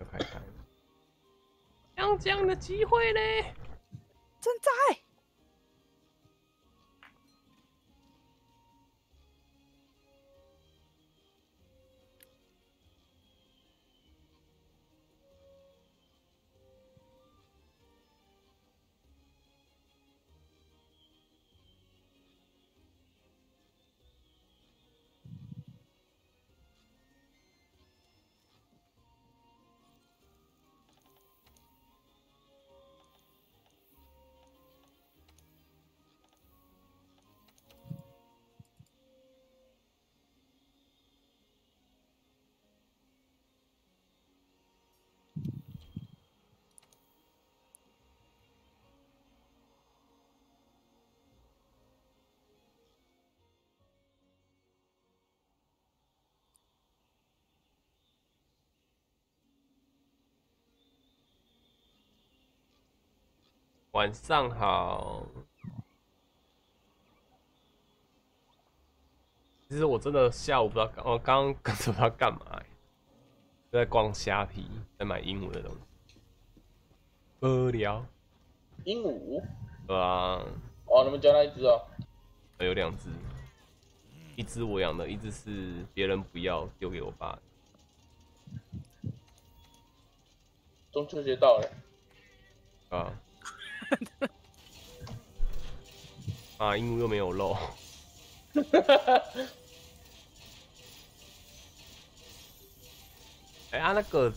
又开开了。像这样的机会呢，正在。 晚上好。其实我真的下午不知道我刚刚不知道干嘛、欸，在逛虾皮，在买鹦鹉的东西。无聊。鹦鹉？对啊。哦，你们家那一只啊？我有两只，一只我养的，一只是别人不要丢给我爸的。中秋节到了。啊。 啊，鹦鹉又没有肉。哎啊，那个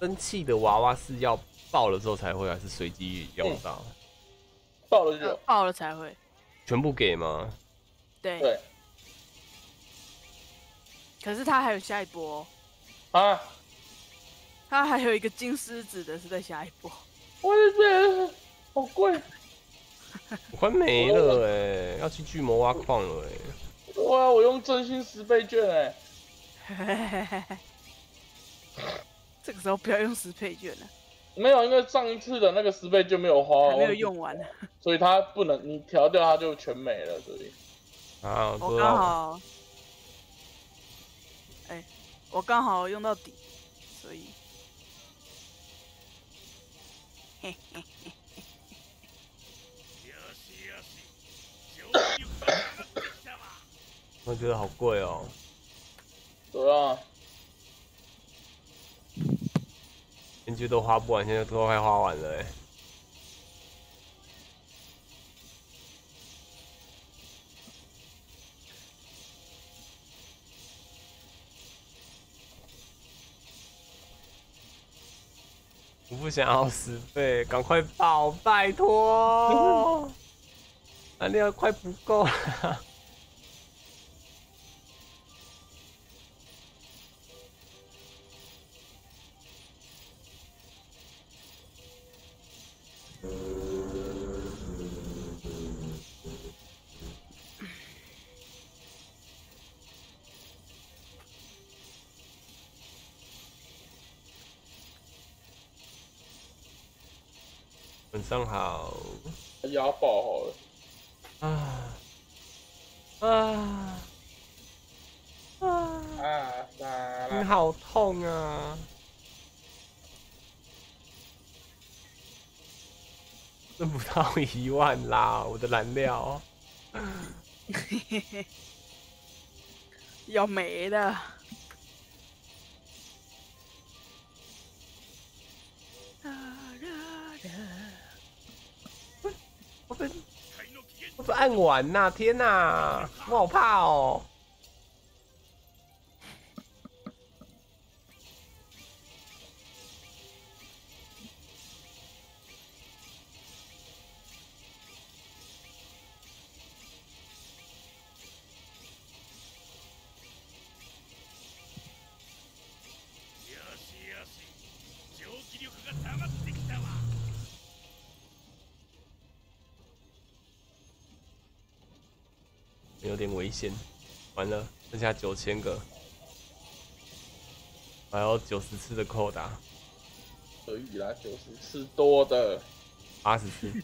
蒸汽的娃娃是要爆了之后才会，还是随机用到？爆了就爆了才会。全部给吗？对。对。可是他还有下一波。啊！他还有一个金狮子的是在下一波。我的天！ 好贵，我快没了哎、欸，要去巨魔挖矿了哎、欸！哇，我用真心10倍券哎、欸，这个时候不要用10倍券了。没有，因为上一次的那个10倍券没有花，还没有用完，所以它不能你调掉它就全没了，所以啊，我刚好，哎、欸，我刚好用到底，所以，嘿嘿嘿。 我觉得好贵哦、喔，对啊，面具都花不完，现在都快花完了哎、欸。我不想要10倍，赶快爆，拜托！啊，那个快不够了。 晚上好，压爆好了。你好痛啊！挣不到1万啦，我的燃料。要没了。我被按完呐、啊！天哪、啊，我好怕哦、喔。 有点危险，完了，剩下9000个，还有90次的扣打，可以啦，90次多的，80次。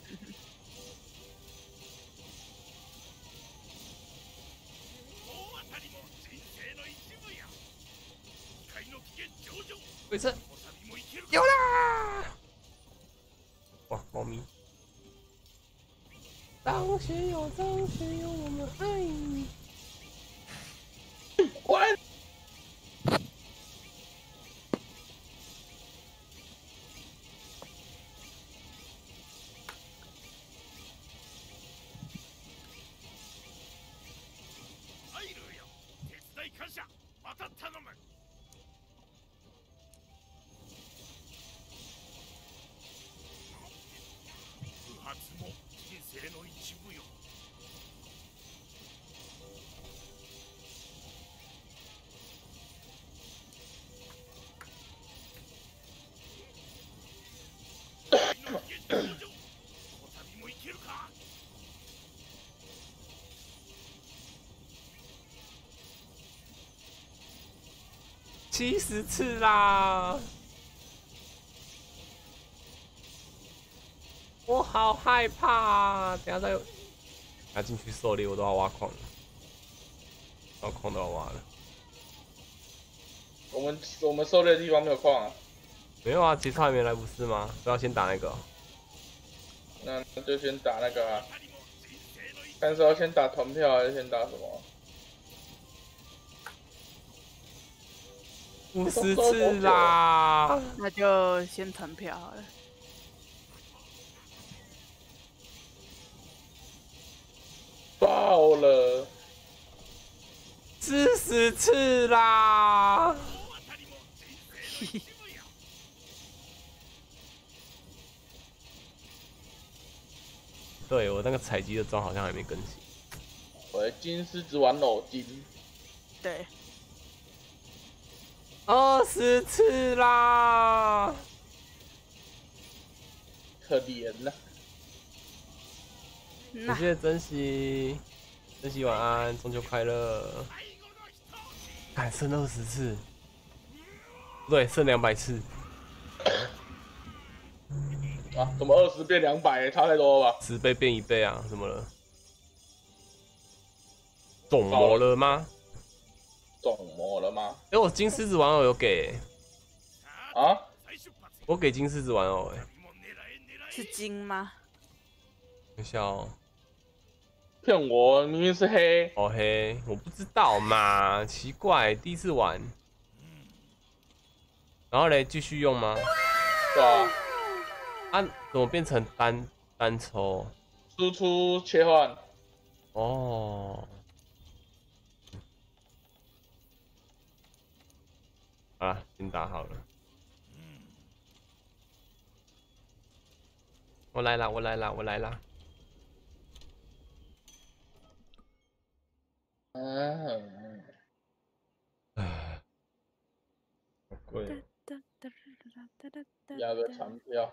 鬼子有啦！哇，猫咪！张学友，张学友，我们爱你！滚！ 70次啦！我好害怕啊！等下再拿进去狩猎，我都要挖矿了，然后矿都要挖了。我们狩猎的地方没有矿啊？没有啊，结束还没来不是吗？都要先打那个。那就先打那个啊！但是要先打团票还是先打什么？ 50次啦，那就先团票好了。爆了，40次啦！对我那个采集的装好像还没更新。我的金狮子玩偶金。对。 20次啦，可怜呐！感谢珍惜，珍惜晚安，中秋快乐！还剩20次，对，剩200次。啊？怎么20变200？差太多了吧？10倍变1倍啊？怎么了？懂我了吗？ 懂我了吗？哎、欸，我金狮子玩偶有给、欸、啊！我给金狮子玩偶哎、欸，是金吗？等一下哦，骗我，明明是黑。哦黑，我不知道嘛，奇怪，第一次玩。然后嘞，继续用吗？对啊。啊，怎么变成单抽？输出切换。哦。 好了，先打好了。我来啦，我来啦，我来啦。啊！好贵。压个船票。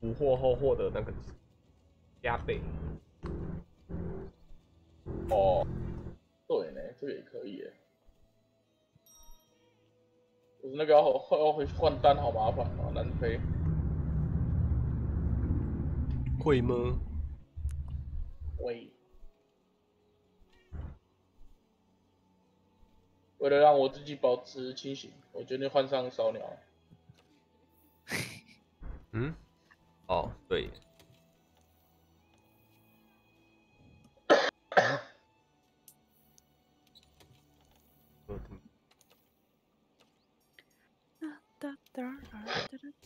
补货后获得那个加倍。 哦，对呢，这个也可以耶。我那个要回去换单，好麻烦，好难飞。会吗？会。为了让我自己保持清醒，我决定换上烧鸟。嗯？哦，对。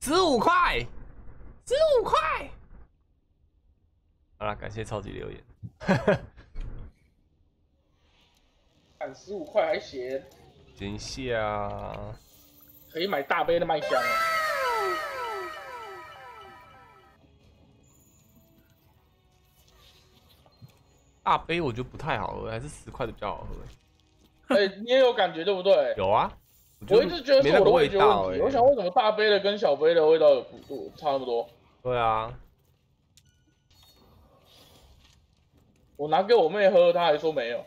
15块，15块。好啦，感谢超级留言。看15块还写。 等一下，可以买大杯的麦香啊！大杯我觉得不太好喝，还是10块的比较好喝。哎、欸，你也有感觉对不对？有啊，我一直觉得是我的味觉问题。欸、我想为什么大杯的跟小杯的味道有差那么多？对啊，我拿给我妹喝，她还说没有。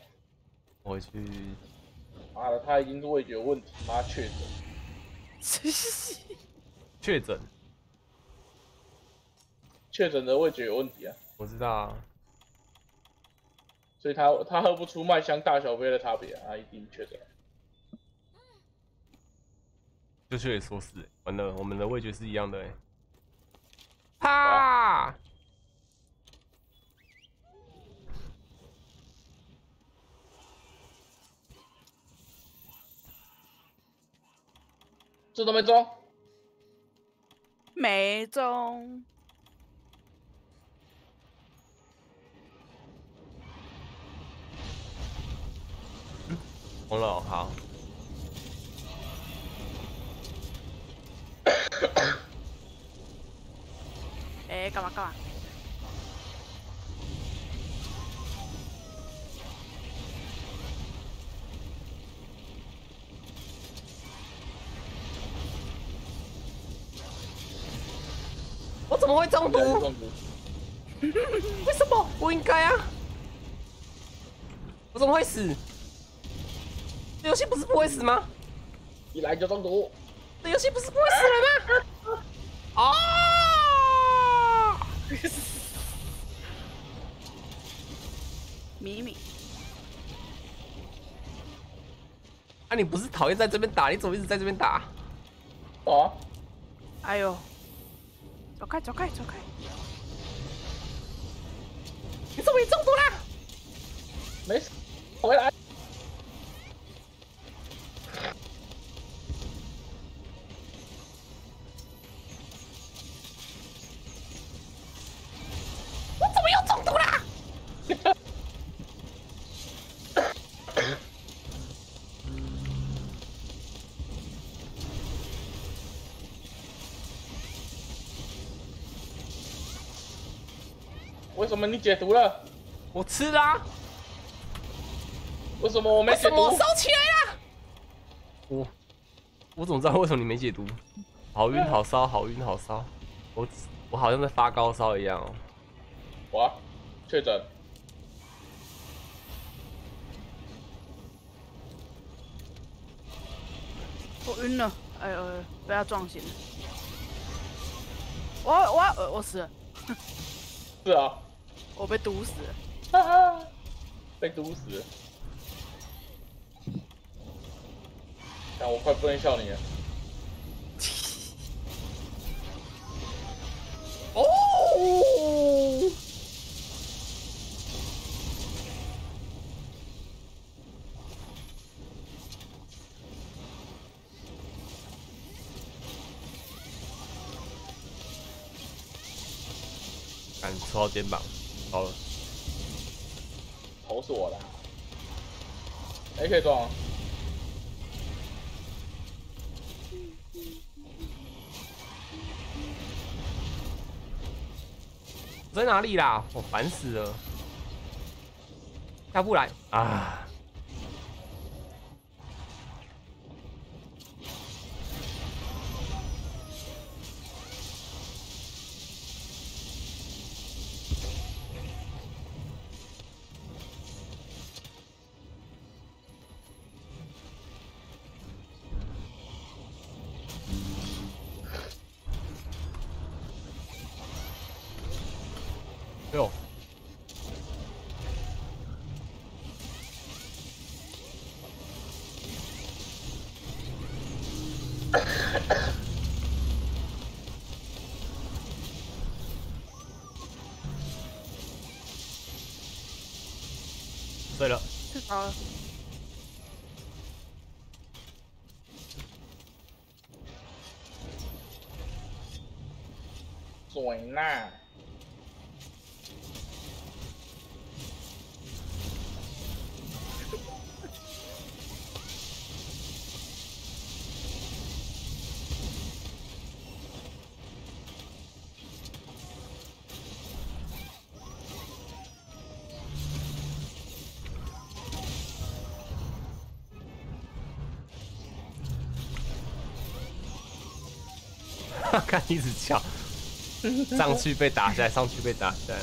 我去。 妈的，他已经是味觉有问题，妈确诊。确诊？确诊的味觉有问题啊！我知道啊，所以他喝不出麦香大小杯的差别啊，一定确诊。就是也说是、欸，完了，我们的味觉是一样的哎、欸。怕！啊 这都没中，没中。红了，好。哎干嘛干嘛？我怎么会中毒？为什么？不应该啊！我怎么会死？这游戏不是不会死吗？一来就中毒。这游戏不是不会死了吗？哦！米米，啊，你不是讨厌在这边打？你怎么一直在这边打？哦，哎呦！ 走开，走开，走开！你怎么也中毒啦？没事，回来。我怎么又中毒啦？为什么你解毒了？我吃啦、啊。为什么我没解毒？为什么我烧起来了？我怎么知道为什么你没解毒？好晕，好烧，好晕，好烧。我好像在发高烧一样哦。我确诊。我晕了，哎呦，被他撞醒了。我死了。是啊。 我被毒死了！哈哈，被毒死了！但我快不能笑你了。哦！敢戳到肩膀。 好了，投死我了！哎，可以撞啊！在哪里啦？我烦死了！下不来啊！ Go.碎了，太高了。水呢？看一直跳，上去被打下来，上去被打下来。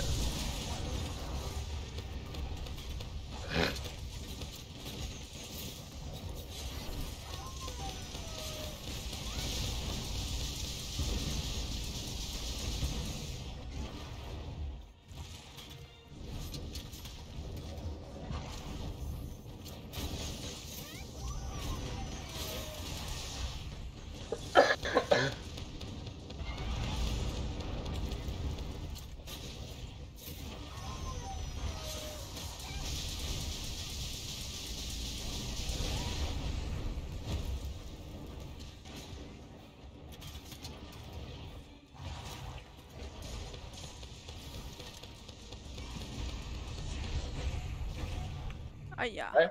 哎呀！哎，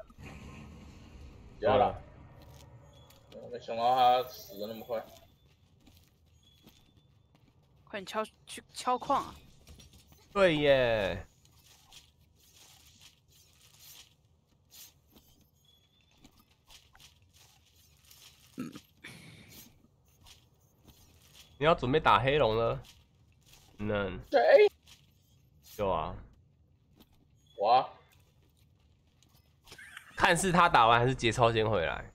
掉了！我没想到他死的那么快。快点敲去敲矿啊！对耶。嗯。你要准备打黑龙了？能。谁？有啊。我。 看是他打完还是节操先回来？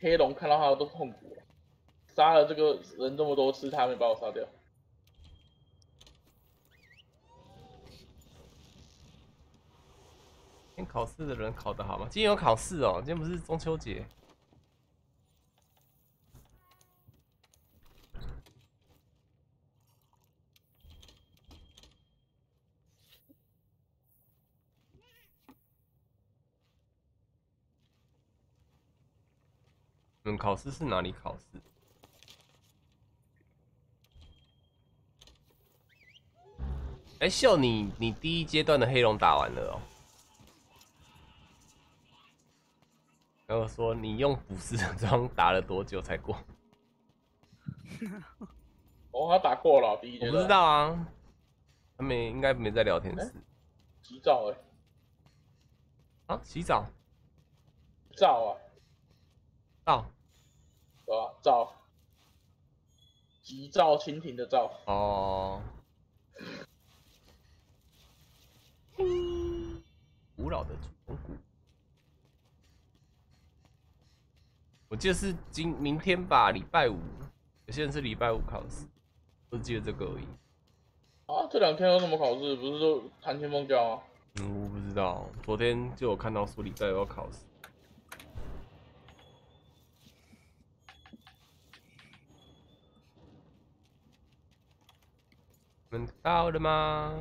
黑龙看到他都痛苦了，杀了这个人这么多次，他没把我杀掉。今天考试的人考得好吗？今天有考试哦，今天不是中秋节。 你们考试是哪里考试？哎、欸，秀你第一阶段的黑龙打完了哦、喔。然后说你用补士装打了多久才过？哦，他打过了第一阶段。我不知道啊，他没应该没在聊天室。欸、洗澡哎、欸。啊，洗澡。澡啊。澡。 啊，照，急照蜻蜓的照。哦。古老的主峰谷。我记得是明天吧，礼拜五。有些人是礼拜五考试，我记得这个而已。啊，这两天有什么考试？不是都谈天梦交吗？嗯，我不知道。昨天就有看到说礼拜五要考试。 你们到了吗？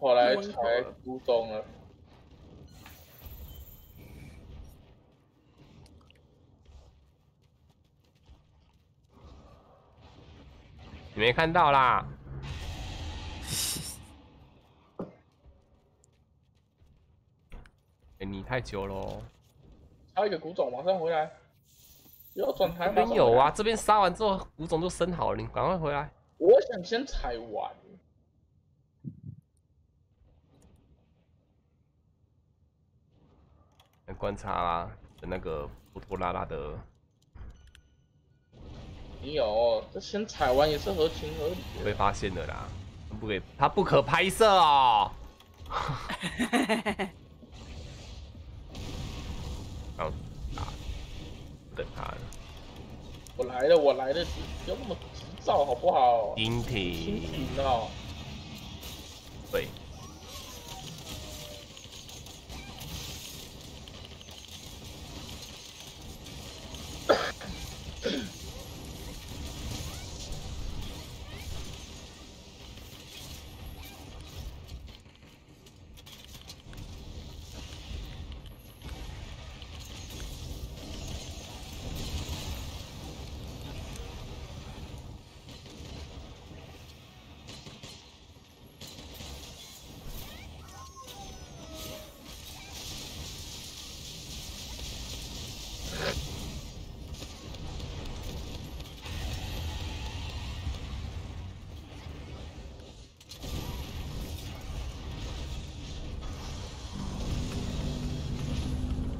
跑来采古董了。你没看到啦？欸、你太久了、喔。还有一个古董，马上回来。要转台吗？有啊，这边杀完之后，古董就生好了，你赶快回来。 我想先踩完。来观察、啊、的那个拖拖拉拉的。没有，这先踩完也是合情合理的。被发现了啦！不给他不可拍摄哦。好等他了。我来了，不要那么急躁好不好？停停哦。对。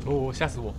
哦，吓死我！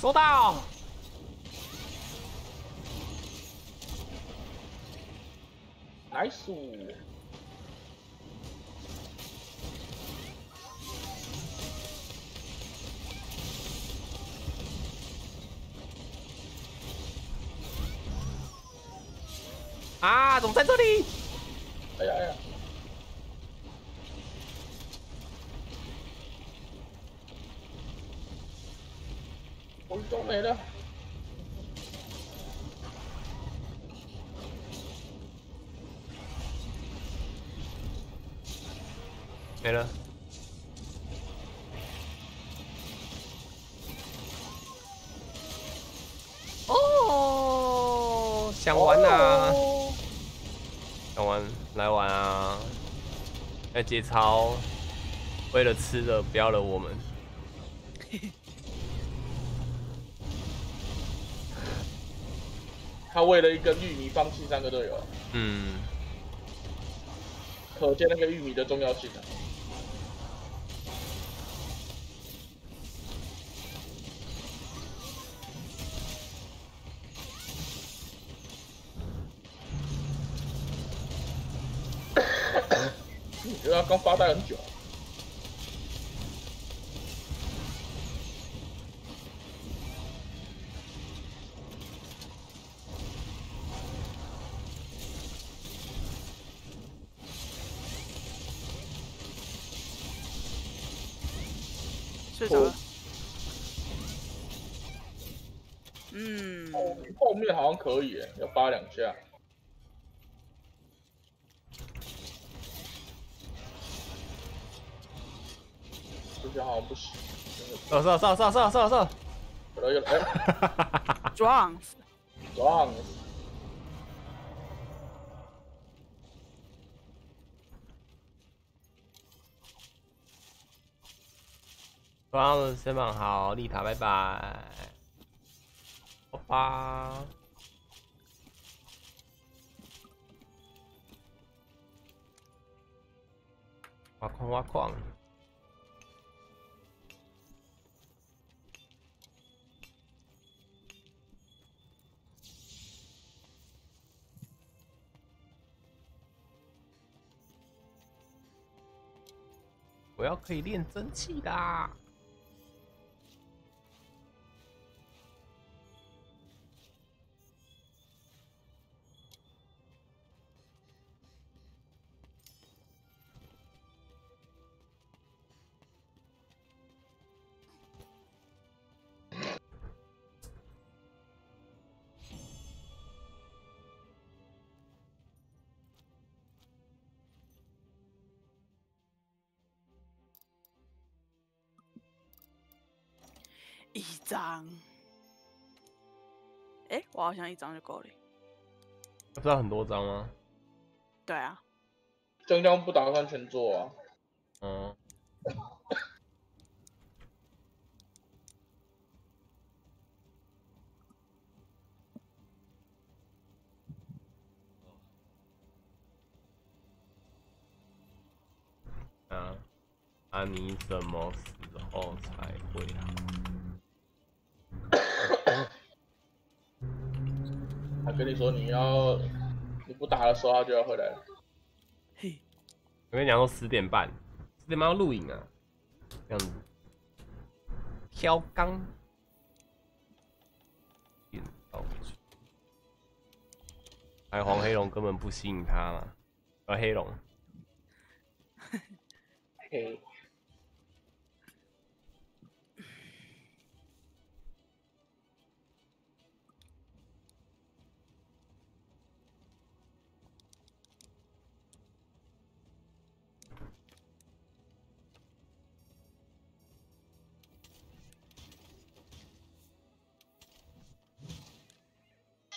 收到。nice。啊，怎么在这里？哎呀哎呀！ 都没了。没了。哦，想玩啊，想玩来玩啊！要节操，为了吃的不要惹我们。他为了一根玉米放弃三个队友，嗯，可见那个玉米的重要性啊。你觉得他刚发呆很久？ 好像可以，要扒两下。这边好像不行。上！有来！撞！抓了身板好，丽塔拜拜，好吧。挖矿挖矿。 我要可以练真气啦！一张，哎，我好像一张就够了。不是要很多张吗？对啊，正将不打算全做啊。嗯。啊，啊，你什么时候才会好？ 他跟你说你不打的时候，他就要回来了。嘿，我跟你讲说10点半，10点半要录影啊，这样子。挑缸，点到处。白黄黑龙根本不吸引他嘛，黑龙。嘿。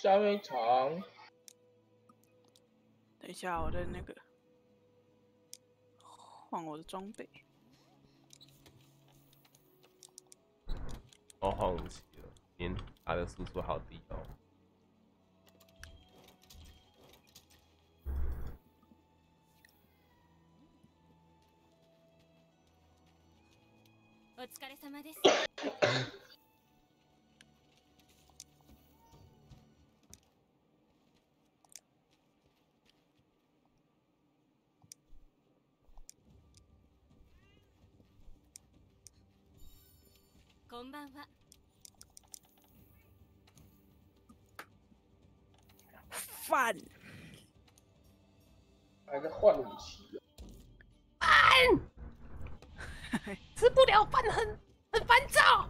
下面一场，等一下，我的那个换我的装备，我换武器了，连打的输出好低哦。 こんばんは。饭，还在换武器。饭，吃不了饭很烦躁。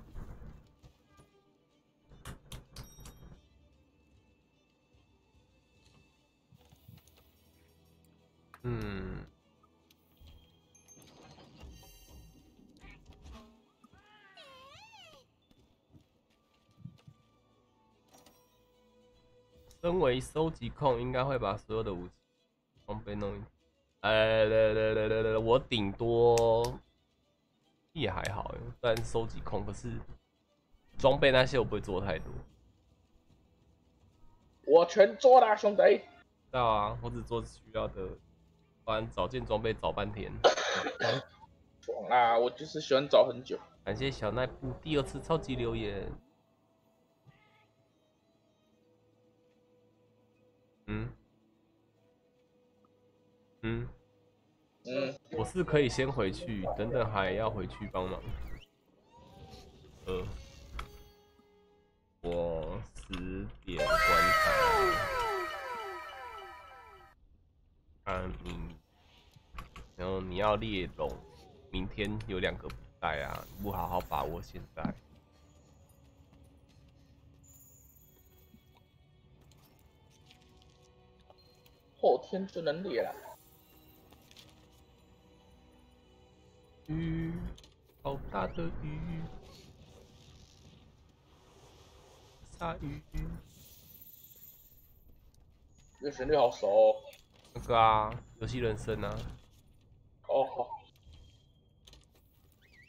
嗯。 身为收集控，应该会把所有的武器装备弄一。对，我顶多也还好，但收集控可是装备那些我不会做太多。我全做了，兄弟。对啊，我只做需要的，不然找件装备找半天。爽啦！我就是喜欢找很久。感谢小奈布第2次超级留言。 我是可以先回去，等等还要回去帮忙。我10点观察。然后你要猎龙，明天有2个不在啊，不好好把握现在。 后天就能猎了。鱼，好大的鱼！鲨鱼。这旋律好熟、哦。那个啊，游戏人生啊。哦。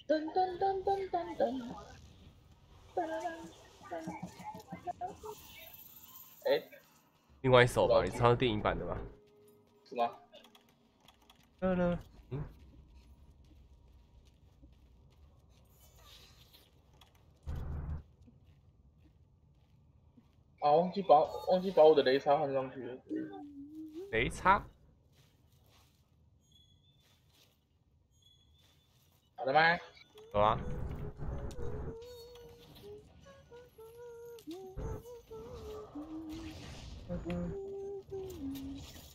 噔噔噔噔噔噔，噔噔噔。哎，另外一首吧，你唱的电影版的吧？是吗？嗯。 啊！忘记把我的雷叉换上去了。雷叉？好了吗？好啊。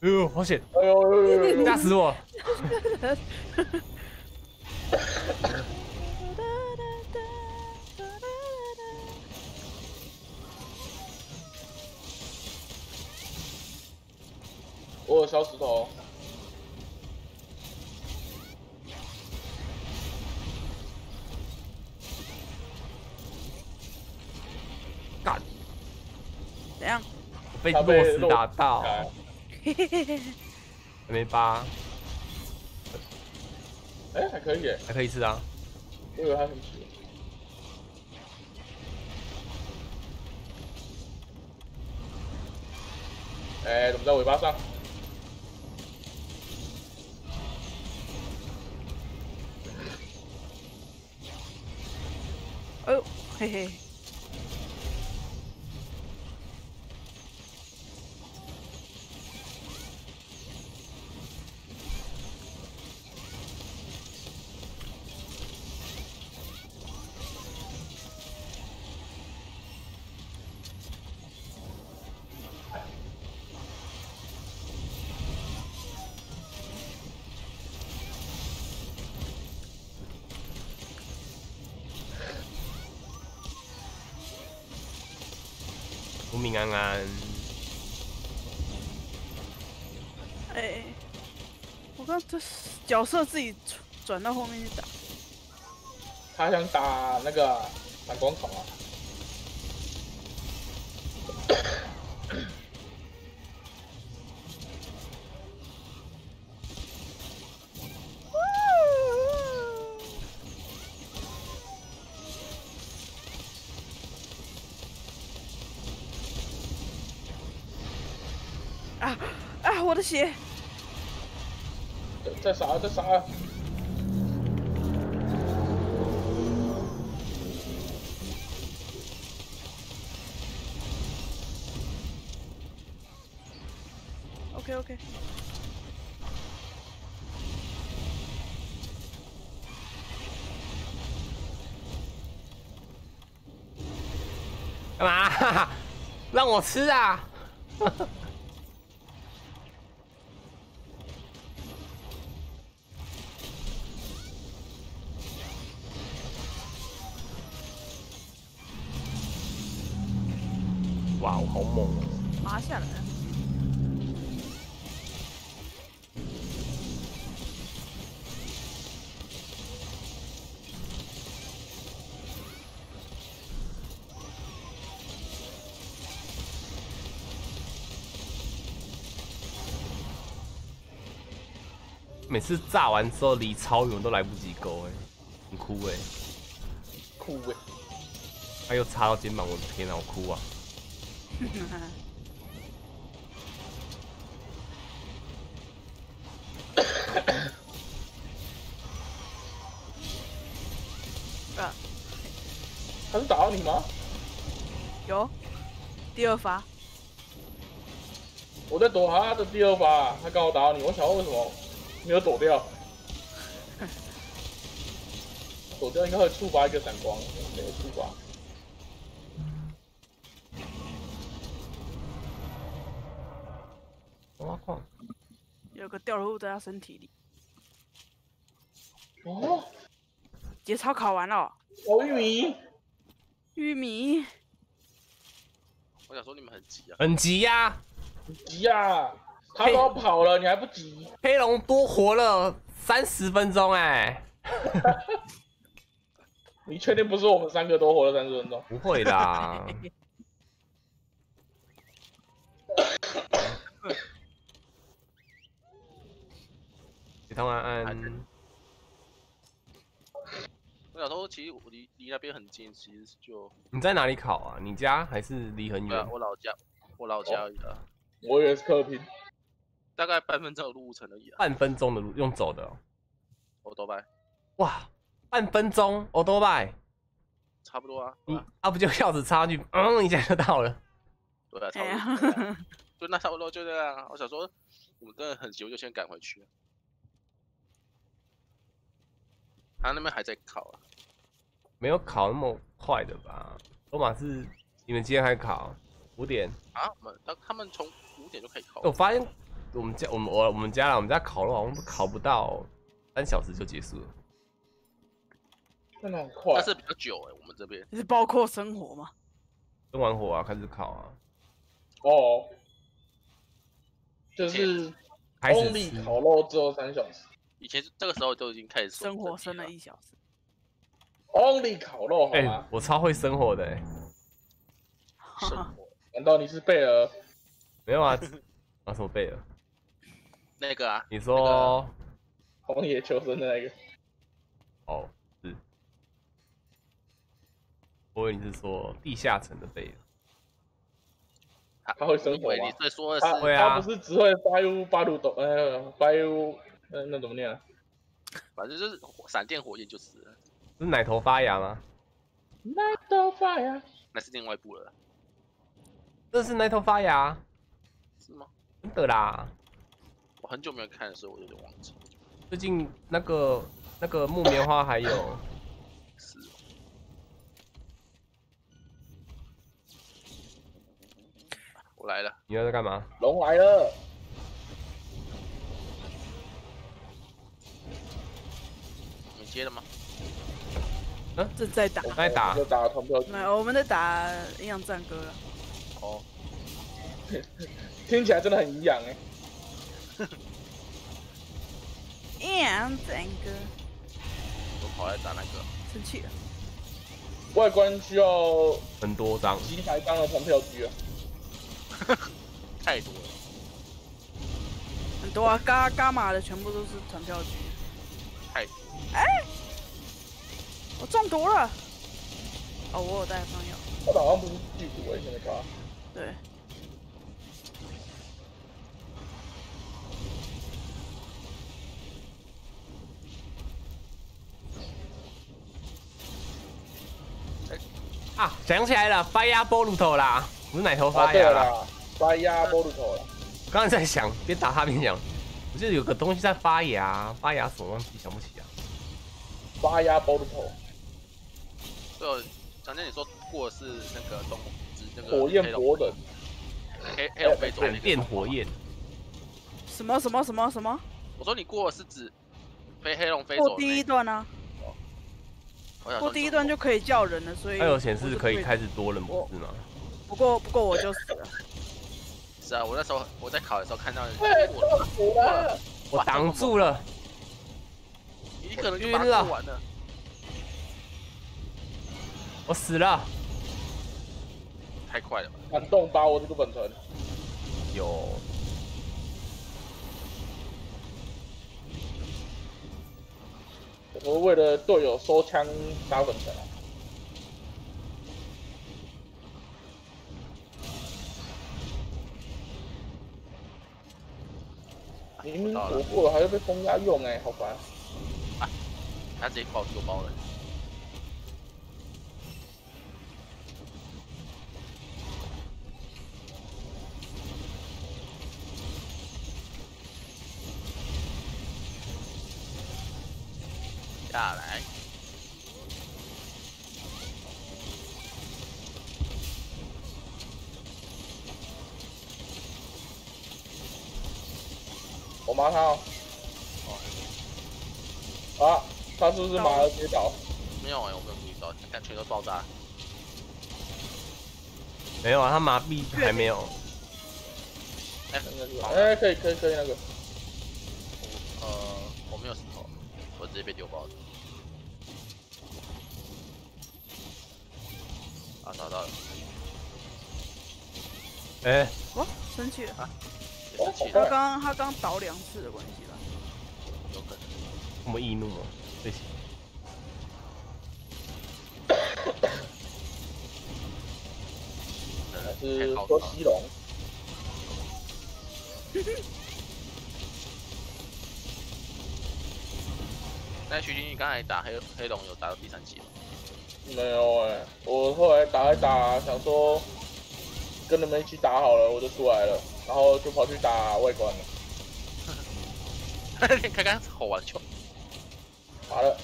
哎呦，好险！哎呦，吓死我！我有小石头。干！怎样？我被落石打到。嘿嘿嘿嘿。没疤。哎，还可以耶，还可以吃啊。我以为它很吃。哎，怎么在尾巴上？ 哎呦，嘿嘿！平安安。哎，我刚这角色自己转到后面去打。他想打那个反光头啊。血！在啥？在啥？OK。干嘛？让我吃啊！哇，我好猛哦！滑下来。每次炸完之后离超远都来不及勾哎，很酷哎，酷哎！他又插到肩膀，我的天啊，好酷啊！ 啊！他是打到你吗？有，第二发。我在躲他的第二发，他刚好打到你，我想问为什么没有躲掉？躲掉应该会触发一个闪光，没有触发。 有个掉落物在他身体里。哦，节操烤完了。烤玉米。玉米。我想说你们很急啊。很急呀！很急呀！他都要跑了，你还不急？黑龙多活了30分钟哎。你确定不是我们三个多活了30分钟？不会啦。安安，其实我离那边很近，其实就你在哪里考啊？你家还是离很远？我老家而已啊。我也是客厅，大概半分钟的路程而已啊。半分钟的路用走的哦。欧多拜。哇，半分钟欧多拜。差不多啊。嗯啊，不就钥匙插进去，嗯一下就到了。对啊，差不多。就那差不多就这样。我想说，我们真的很急，我就先赶回去。 他、啊、那边还在考啊，没有考那么快的吧？罗马是你们今天还考5点啊？他们从5点就可以考。我发现我们家烤肉好像都考不到3小时就结束了，真的很快。但是比较久哎、欸，我们这边是包括生活吗？生完火啊，开始烤啊。哦，就是公立烤肉之后3小时。 以前这个时候都已经开始生火，生了1小时。Only 烤肉好吗？我超会生火的哎。生火？难道你是贝尔？没有啊，啊什么贝尔？那个啊？你说荒野求生的那个？哦，是。我以为你是说地下城的贝尔。 他会生火吗？你在说的是他不是只会发油八路斗发油。 那怎么念啊？反正就是闪电火焰就是了。是奶头发芽吗？奶头发芽，那是另外一部了。这是奶头发芽，是吗？真的啦，我很久没有看，所以我有点忘记。最近那个木棉花还有，是哦。我来了，你要在干嘛？龙来了。 接了吗？嗯、啊，这在打，在打，在打团票。没有，我们在打营养战歌了。哦，听起来真的很营养哎。营养战歌。我跑来打那个。生气了。外观需要很多张，几百张的团票局啊。太多了。很多啊，伽马的全部都是团票局。太。 哎、欸，我中毒了！哦，我有带放药。我好像不是剧毒哎，现在卡。对。啊，想起来了，发芽波鲁头啦，不是奶头发芽啦，发芽波鲁头啦。我刚才在想，边打他边想，我记得有个东西在发芽，发芽什么东西想不起啊？ 发芽包的头，对，常见你说过的是那个东之那个火焰博人，黑龙被转变火焰，什么？我说你过的是指飞黑龙飞走第一段啊，过第一段就可以叫人了，所以它有显示可以开始多人模式吗？不过我就死了，是啊，我那时候我在考的时候看到我挡住了。 你可能就把它玩了，我死了，太快了吧！感动吧，我这个本存有。我为了队友收枪打本存。明明躲过了，还要被风压用哎，好烦。 他直接爆丢包了。下来。我马上。啊！ 他是不是马上跌倒？没有哎、欸，我没有注意到，看全都爆炸。没有啊，他麻痹还没有。哎、欸，可以那个。我没有石头，我直接被丢爆了。啊，找到了。哎、欸，哇，生气了啊！生气了。他刚倒2次的关系吧？有可能。我们易怒了。 对，是说西龙。那徐经理刚才打黑龙有打到第三期吗？没有哎、欸，我后来打一打，想说跟你们一起打好了，我就出来了，然后就跑去打外观了。你看看好玩球，打了。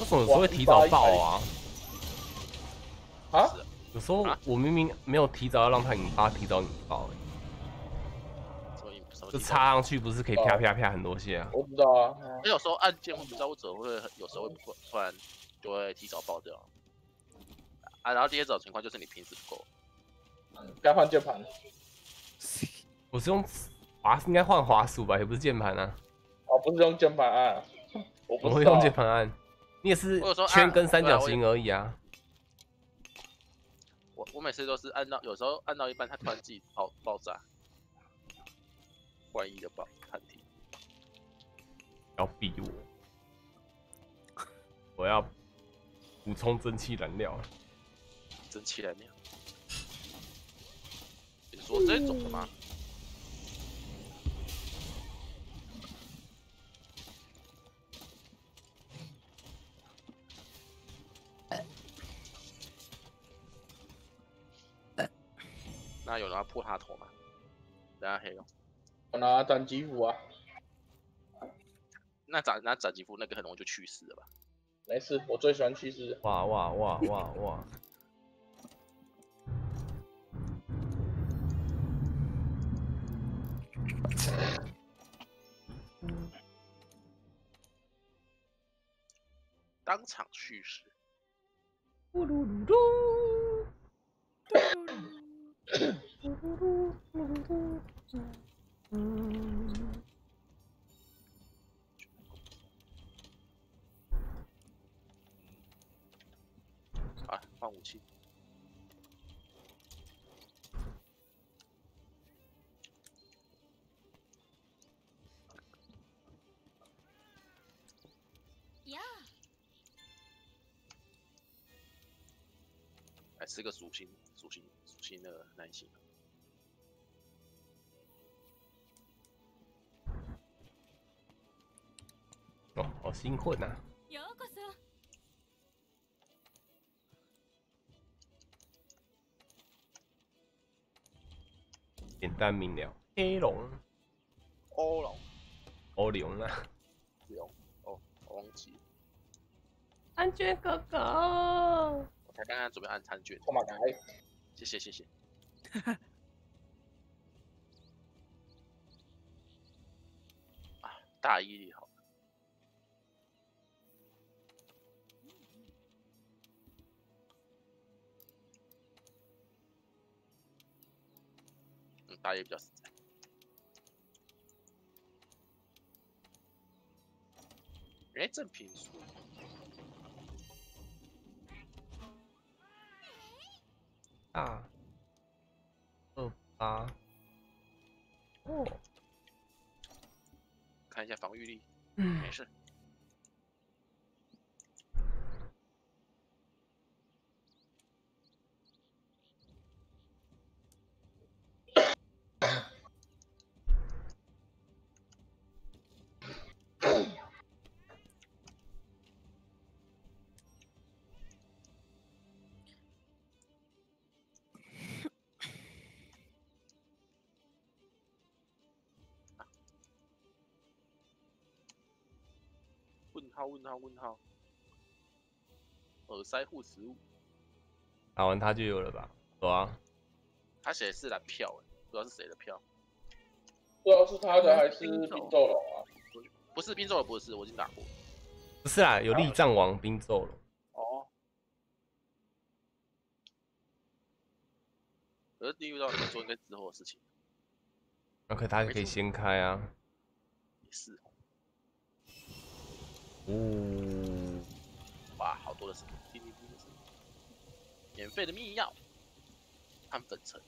为什么有时候会提早爆啊？啊？有时候我明明没有提早要让他引发，提早引爆哎，就插上去不是可以啪啪啪很多下？我不知道啊，有时候按键会不知道，我怎么会有时候会突然就会提早爆掉啊？然后第二种情况就是你平时不够，该换键盘了。我是用滑，应该换滑鼠吧，也不是键盘啊。哦，不是用键盘按，我不会用键盘按。 你也是圈跟三角形而已啊！我每次都是按到，有时候按到一半，它突然自己爆炸，怀疑的爆弹体。要逼我！我要补充蒸汽燃料了。蒸汽燃料？你说这种的吗？ 那有人要破他头吗？等下黑龙，我拿斩击斧啊。那斩击斧那个很容易就去世了吧？没事，我最喜欢去世。哇哇哇哇哇！当场去世。咕噜噜噜。 啊，换武器。哎，是个属性的男性。 哦，好兴奋呐！简单明了，黑龙，欧龙，欧龙啊，龙哦，忘记。安全哥哥，我才刚刚准备按餐券，我马来，谢谢谢谢。啊，大一好。 打野比较实在。哎，正平输。啊，28。哦。看一下防御力，没事。问号，耳塞护食物，打完他就有了吧？有啊，他写的是蓝票哎、欸，不知道是谁的票，不知道是他的还是冰咒龙啊？不是冰咒龙，不是，我已经打过。不是啦，有力藏王冰咒龙。哦。可是第一道怎么做应该之后的事情。那可他也可以先开啊。也是。 哦，哇，好多的声音，叮叮叮的声音，免费的秘药，看粉尘，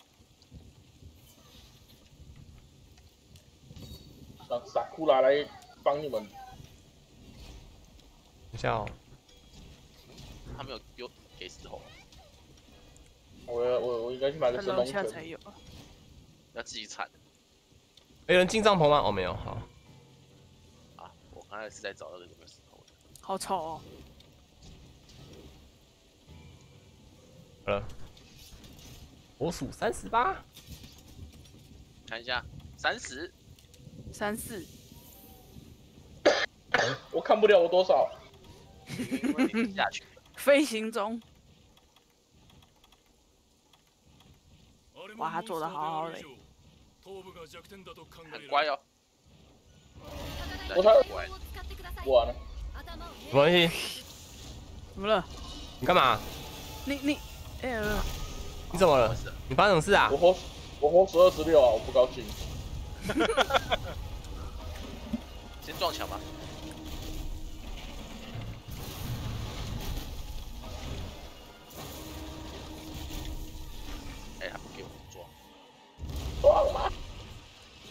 让萨库拉来帮你们。等一下哦，他没有丢给石头。我应该去买个神龙拳才有，要自己铲。有人进帐篷吗？哦，没有。好。啊，我刚才是在找那个有没有石头的。好吵哦。好了。 我数38，看一下，30，34，我看不了我多少，下去，飞行中，哇，他做得好好嘞，很乖哦，我呢？什么东西？怎么了？你干嘛？你，哎呀！ 你怎么了？你发生什么事啊？我活12、16啊！我不高兴。先撞墙吧。哎、欸，他不给我撞。撞吗？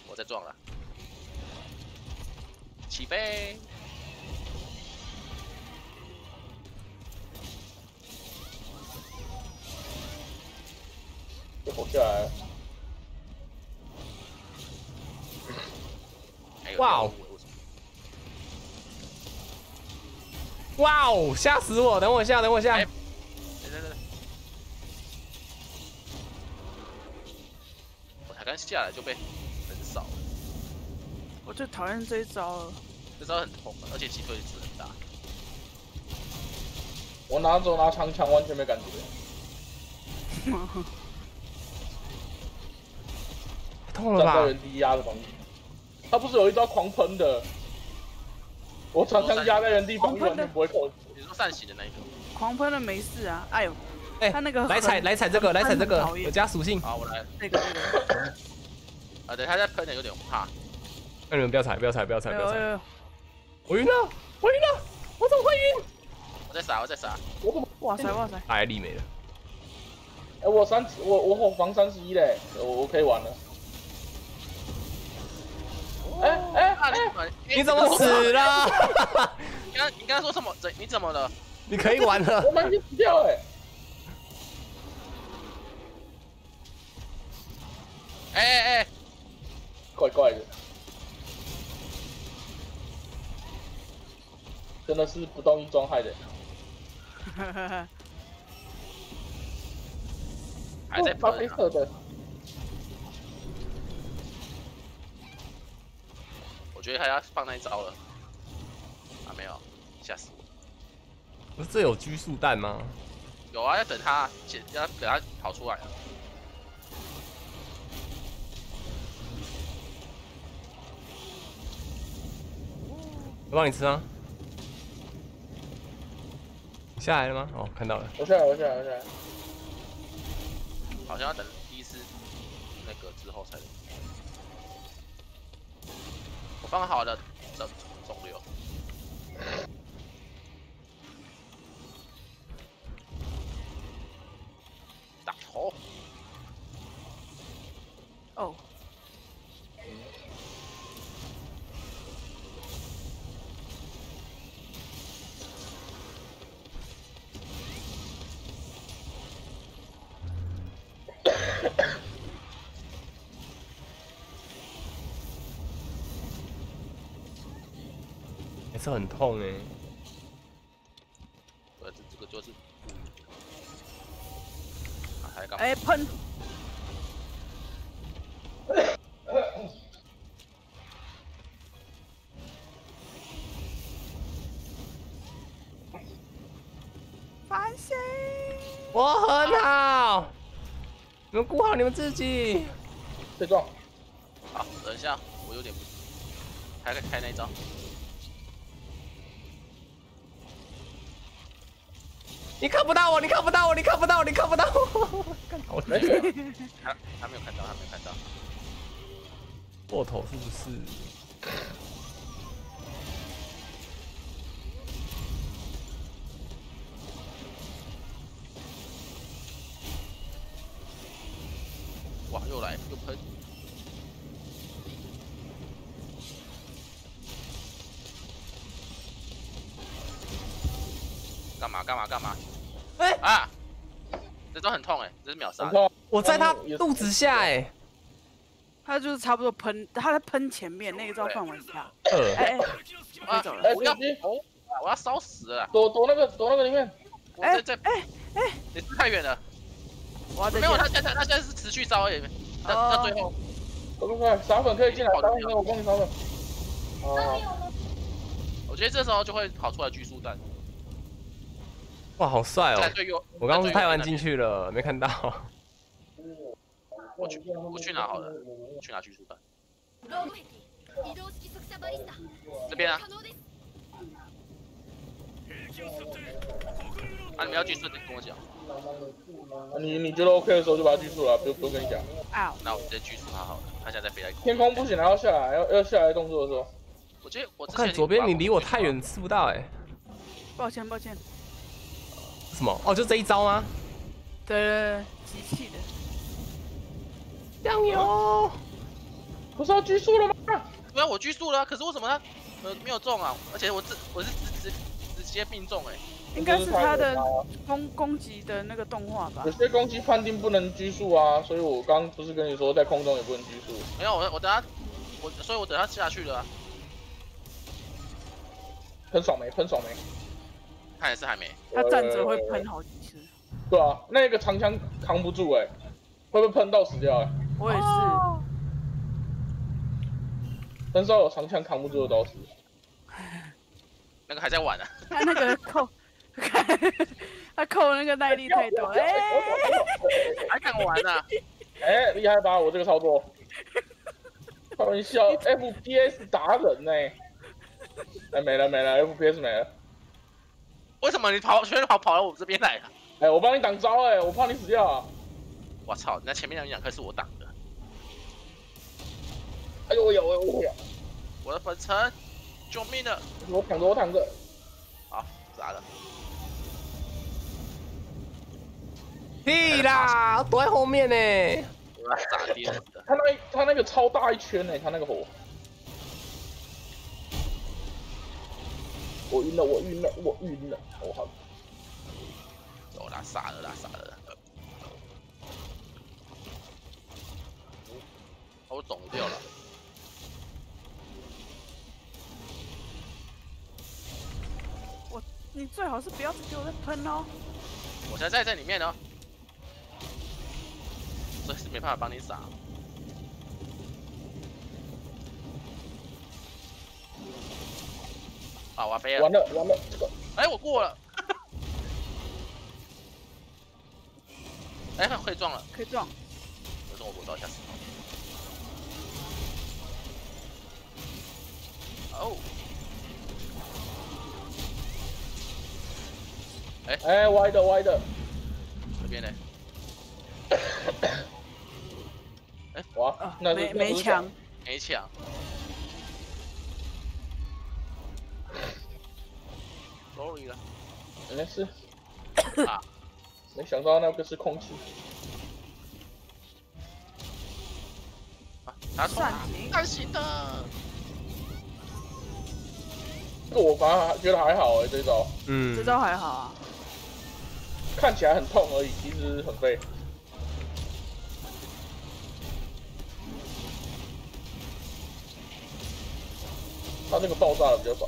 我在撞了。起飞。 就活下来。哇哦！哇哦！吓死我！等我一下，等我一下。来来来，我才刚下来就被横扫了。我最讨厌这一招了。这招很痛，而且击退值很大。我拿长枪完全没感觉。痛了吧？站在原地压着防御，他不是有一招狂喷的？我常常压在原地防御，完全不会扣。你说扇形的那一个？狂喷的没事啊，哎呦，哎，他那个来踩这个，来踩这个，有加属性。好，我来。那个。啊，对，他在喷的有点怕。那你们不要踩，不要踩，不要踩，不要踩。我晕了，我晕了，我怎么会晕？我在傻。哇塞哇塞！哎，力没了。哎，我防31嘞，我可以玩了。 哎！你怎么死了？你刚才说什么？你怎么了？你可以玩了。我完全死掉哎！哎！怪怪的，真的是不动一装害的。还在喷啊！ 我觉得他要放那一招了，啊没有，吓死我！不是这有拘束弹吗？有啊，要等他，要等他跑出来了。我帮你吃啊！你下来了吗？哦，看到了。我下来。好像要等第一次那个之后才能。 放好了，肿瘤。打头。哦。是很痛哎、欸，这个就是，还干嘛？哎喷！反省！我很好，你们顾好你们自己。别撞！好，等一下，我有点不，还在开那一招。 你看不到我，你看不到我！我没有，他没有看到，过头是不是？哇，又来又喷！干嘛？哎啊！这招很痛哎，这是秒杀。我在他肚子下哎，他就是差不多喷，他在喷前面那一招放我一下。哎哎，走了！我要烧死了！躲那个里面。哎，你太远了。没有，他现在是持续烧哎，到最后。快扫粉可以进来，我帮你扫粉。哦。我觉得这时候就会跑出来巨树蛋。 哇，好帅哦！我刚刚是太晚进去了，没看到。我去哪好了？去哪去书馆？这边啊！啊，你们要锯顺，跟我讲。你觉得 OK 的时候就把它锯住了，不用跟你讲。啊，那我们再锯住它好了。它现在飞来。天空不行，还要下来，要下来动作的时候。我觉得我看左边，你离我太远，吃不到哎。抱歉。 什么？哦，就这一招吗？对，机器的。酱油，不是要拘束了吗？对啊，我拘束了，可是为什么他没有中啊？而且我是直接命中哎、欸，应该是他的攻击的那个动画吧？有些攻击判定不能拘束啊，所以我刚不是跟你说在空中也不能拘束。没有，我等他，所以我等他下去了、啊。喷爽没？ 看也是还没，他站着会喷好几次。对啊，那个长枪扛不住哎、欸，会不会喷到死掉哎、欸？我也是。但是我长枪扛不住的都死。那个还在玩啊。他那个扣，他扣那个耐力太多了。哎、欸，还敢玩啊？哎、欸，厉害吧？我这个操作。开玩笑 ，FPS 达人哎、欸。哎，没了 ，FPS 没了。 为什么你跑到我这边来了？哎、欸，我帮你挡招哎、欸，我怕你死掉啊！我操，那前面两颗是我挡的。哎呦，我有！我的粉尘，救命啊！我躺着。好，砸了。屁啦！我躲在后面呢、欸。我砸掉了。他那个超大一圈呢、欸，他那个火。 我晕了，我好，走啦，杀了啦！我肿掉了。你最好是不要给我再喷哦。我现在在里面呢、哦，所以是没办法帮你撒。 好啊，飞啊！完了，这个，哎，我过了，哎，可以撞了，我等我补刀一下。哦，哎，歪的，这边呢？哎，哇，那没抢。 sorry 了，没事啊，没想到那个是空气。啊，拿错了，太行了。这我反而觉得还好哎、欸，这招，这招还好啊。看起来很痛而已，其实很废。他那个爆炸的比较少。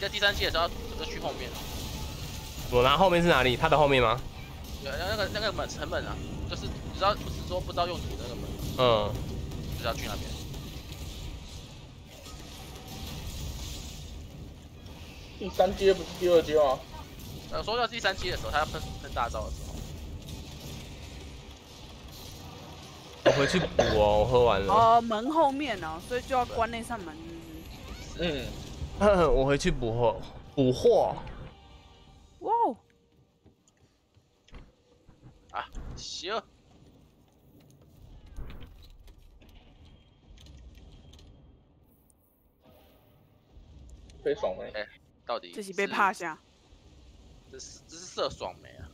在第三季的时候，整个去后面。我拿后面是哪里？他的后面吗？对，那个门城门啊，就是你知道不是说不知道用途的那个门。嗯。就是要去那边。第三阶不是第二阶吗？说到第三阶的时候，他要喷大招的时候。我回去补哦，我喝完了。哦，门后面哦，所以就要关那扇门。嗯。 我回去补捕获。哇！啊，行。被爽没？哎，到底自己被怕下。这是射爽没啊？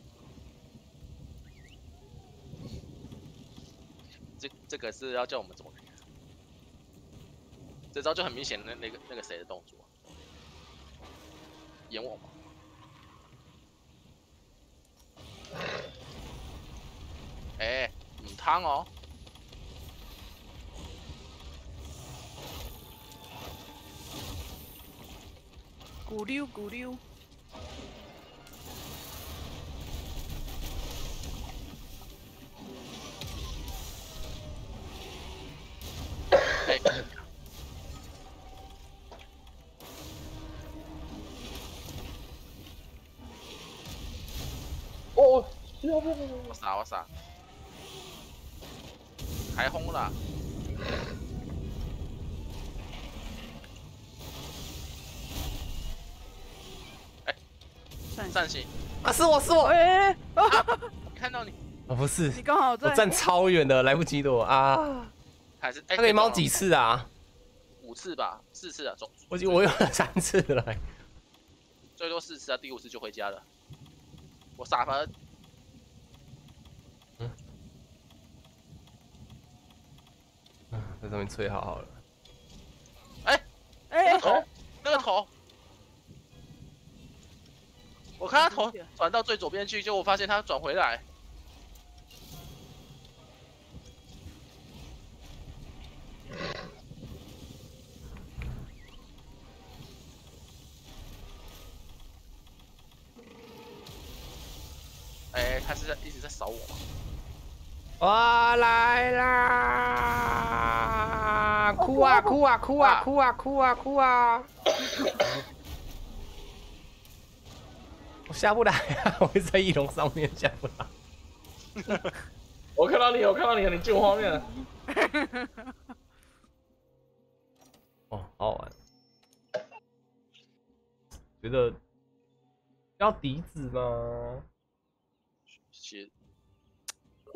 这个是要叫我们怎么看？这招就很明显，那个谁的动作，阎王嘛。哎，唔汤哦。咕溜咕溜。 哦，我傻，开轰了！哎，站起！啊，是我！哎，看到你！啊，不是，你刚好在，我站超远的，来不及躲啊！还是他可以猫几次啊？5次吧，4次啊，总我用了3次了，最多4次啊，第5次就回家了。 我傻吧？在上面吹好了。哎，那个头，我看他头转到最左边去，结果我发现他转回来。他是在一直在扫我吗？我来啦！哭啊！我下不来啊！我一直在翼龙上面下不来。我看到你了，你进我画面了。哦，好好玩。觉得要笛子吗？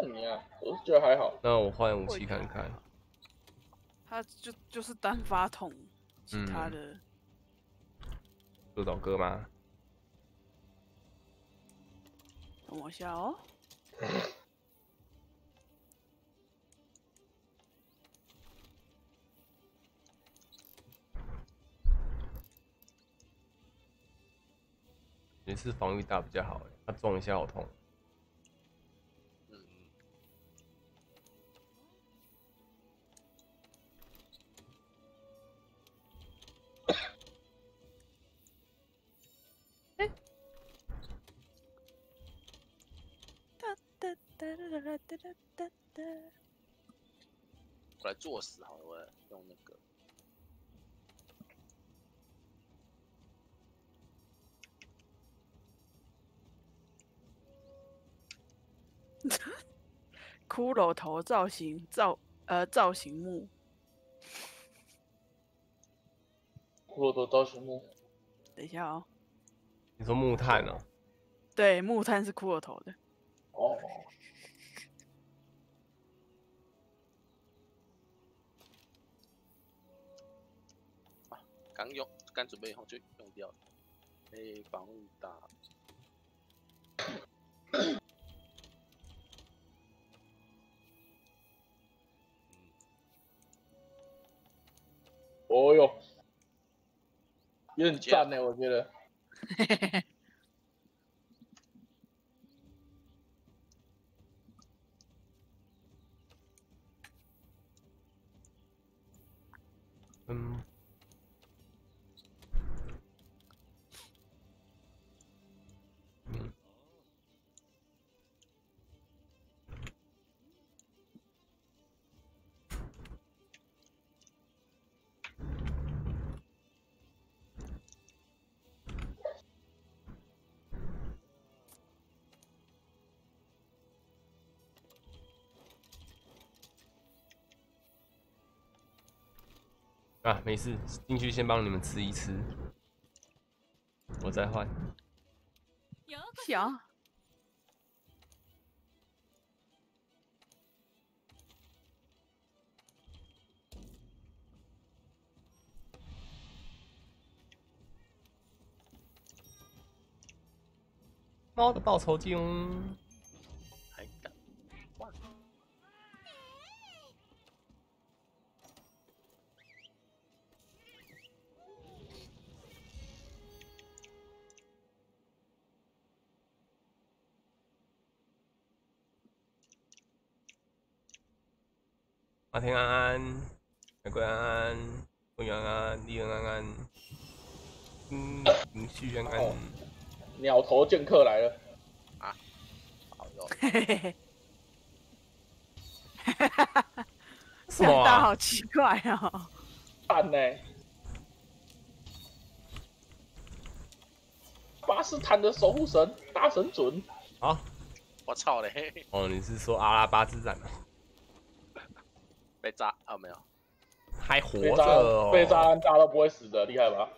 你啊，我是觉得还好。那我换武器看看。他就是单发筒，其他的。鹿岛哥吗？等我一下哦。也是防御大比较好哎，他撞一下好痛。 我来作死好了，我来用那个。骷髅头造型木。骷髅头造型木。等一下哦。你说木炭啊？对，木炭是骷髅头的。哦。 刚用，刚准备以后就用掉了。哎，防御打。哦哟，有点赞呢，我觉得。嗯。 啊，没事，进去先帮你们吃一吃。我再换。行。猫的报酬金。 阿婷安安，玫瑰安安，温源安安，丽人安安，林旭安安、哦，鸟头剑客来了啊！好哟，哈哈哈！什么啊？好奇怪哦！蛋呢、欸？巴斯坦的守护神大神准啊！我操嘞！哦，你是说阿拉巴之战吗？ 被炸啊没有，还活着、哦被炸，被炸炸都不会死的，厉害吧？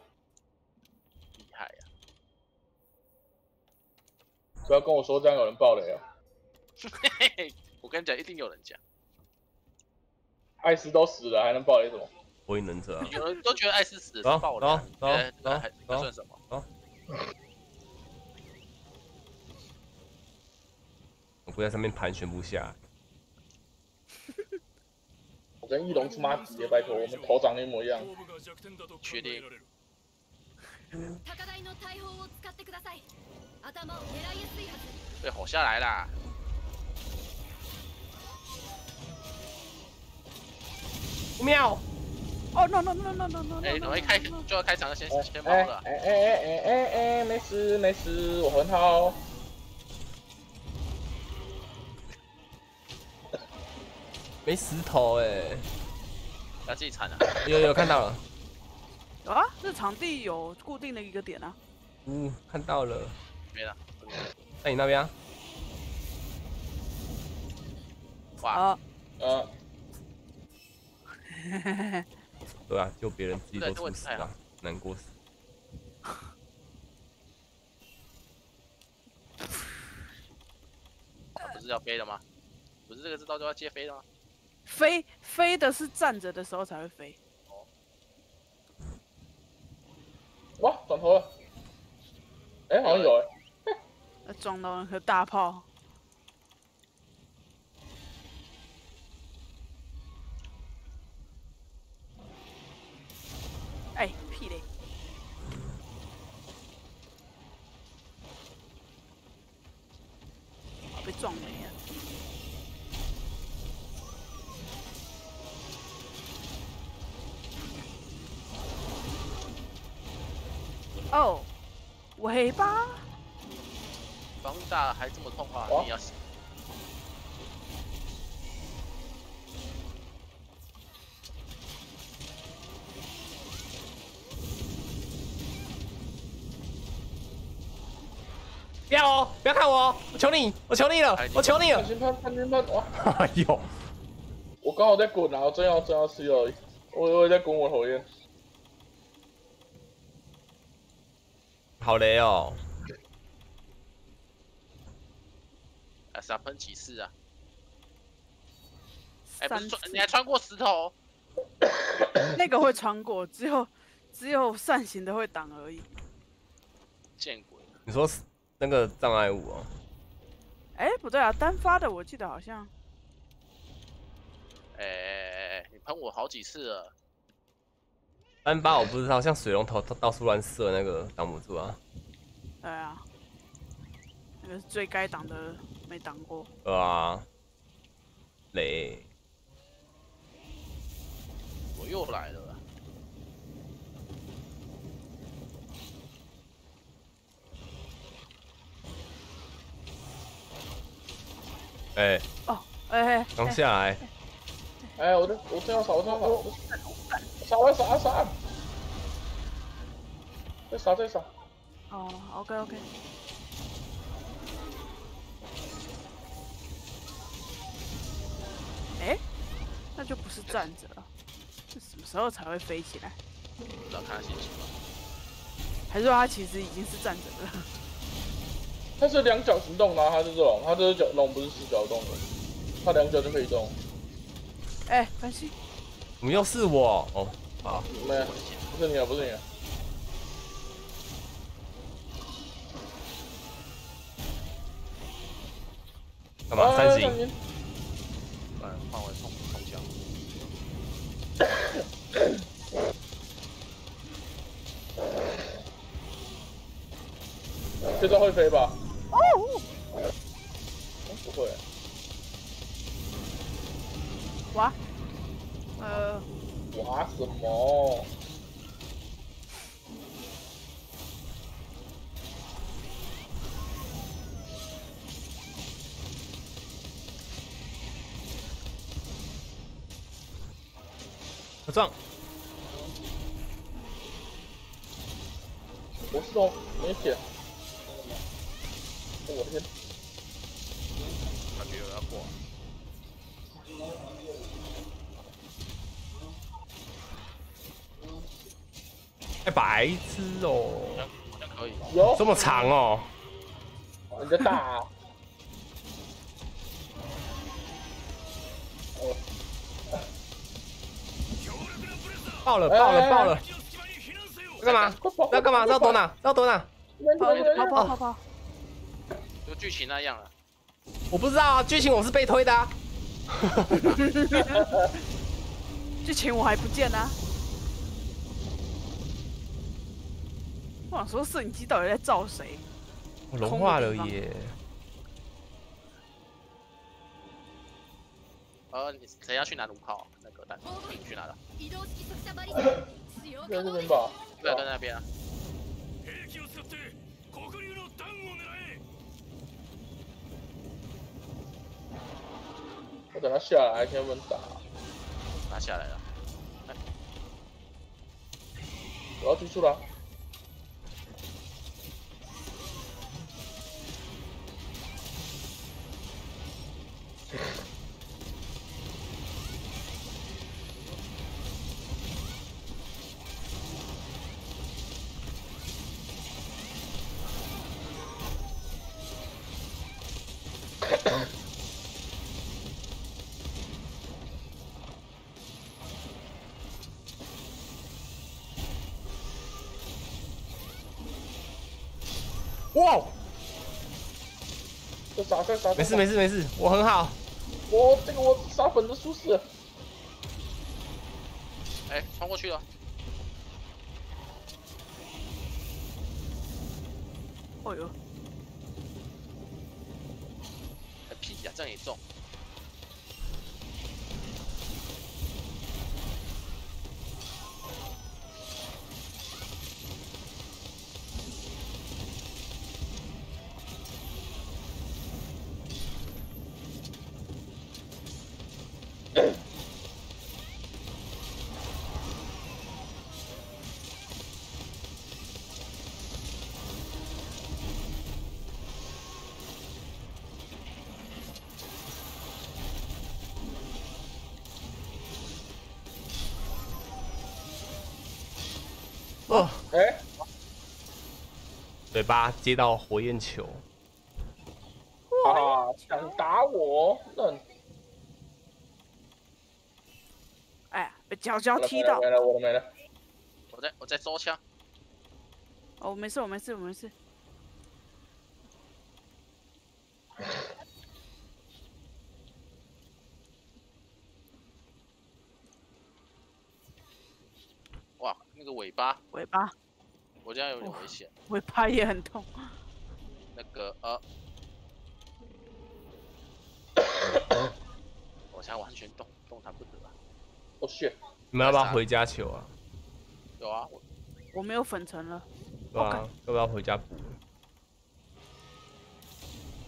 厉害呀、啊！不要跟我说这样有人爆雷啊！我跟你讲，一定有人讲。艾斯都死了，还能爆雷什么？火影忍者啊！有人都觉得艾斯死了是爆雷、啊，那算什么？我跪在上面盘旋不下。 我跟翼龙出妈直接拜托，我们头长得一模一样。确定。被吼下来啦！喵！哦 no no no no no no！ 哎，我一开就要开场先跑了。哎，没事没事，我很好。 没石头哎、欸，要自己铲啊！有看到了，有啊，这场地有固定的一个点啊。嗯，看到了，没了。在你那边啊？哇，对啊，就别人自己都出事了，难过死。不是要飞的吗？不是这个知道就要接飞的吗？ 飞的是站着的时候才会飞。哇，转头了！哎、欸，好像有哎、欸。撞到那颗大炮。哎、欸，屁嘞！被撞没了。 哦， 尾巴，防御大还这么痛啊！你要死！不要哦，不要看我，我求你，我求你了，我求你了！潘金潘，哎呦！我刚好在滚啊，我真要吃了，我在滚我火焰。 好雷哦！啊，傻喷骑士啊！哎、欸，不是穿，你还穿过石头？那个会穿过，只有扇形的会挡而已。见鬼！你说那个障碍物哦？哎、欸，不对啊，单发的我记得好像。哎、欸，你喷我好几次了。 单发我不知道，像水龙头到处乱射，那个挡不住啊。对啊，那个最该挡的没挡过。对啊，雷，我又来了啦。哎、欸，哦，哎、欸，刚下来。哎、欸，我这样扫，我扫。再扫。哦、，OK。哎、欸，那就不是站着了，这什么时候才会飞起来？不知道看心情吧。还是说他其实已经是站着了？他是两脚行动吗？他是这种，他这是脚龙不是四脚动的，他两脚就可以动。哎，关系，怎么又是我？哦，好，没有，不是你了，不是你了。 干嘛？三星，来换我冲墙。这招会飞吧？哦，不会。哇？哇什么？ 合葬。我是哦，没血。我先。感觉有点火。哎，白痴哦！好像可以。有这么长哦？你这大。哦。 爆了！爆了！爆了！要干嘛？要干嘛？要躲哪？要躲哪？跑跑跑跑！就剧情那样了。我不知道啊，剧情我是被推的啊。剧情我还不见啊。我想说，摄影机到底在照谁？我融化了耶。谁要去拿炉炮？ 你去哪了？在这边吧。对，在那边啊。我等他下来，先问打。他下来了。我要追出来。哇！这啥？这啥？没事没事没事，我很好。我这个我杀粉的舒适。哎，穿过去了。哦呦！哎屁呀，这样也中。哦，哎，嘴巴接到火焰球，啊，想打我，那，哎，被脚脚踢到，没了，我没了，我在收枪，哦，我没事，我没事，我没事。 那个尾巴，我这样有点危险。尾巴也很痛。那个我现在完全动弹不得了。我去，你们要不要回家球啊？有啊，我没有粉尘了。对啊，要不要回家补？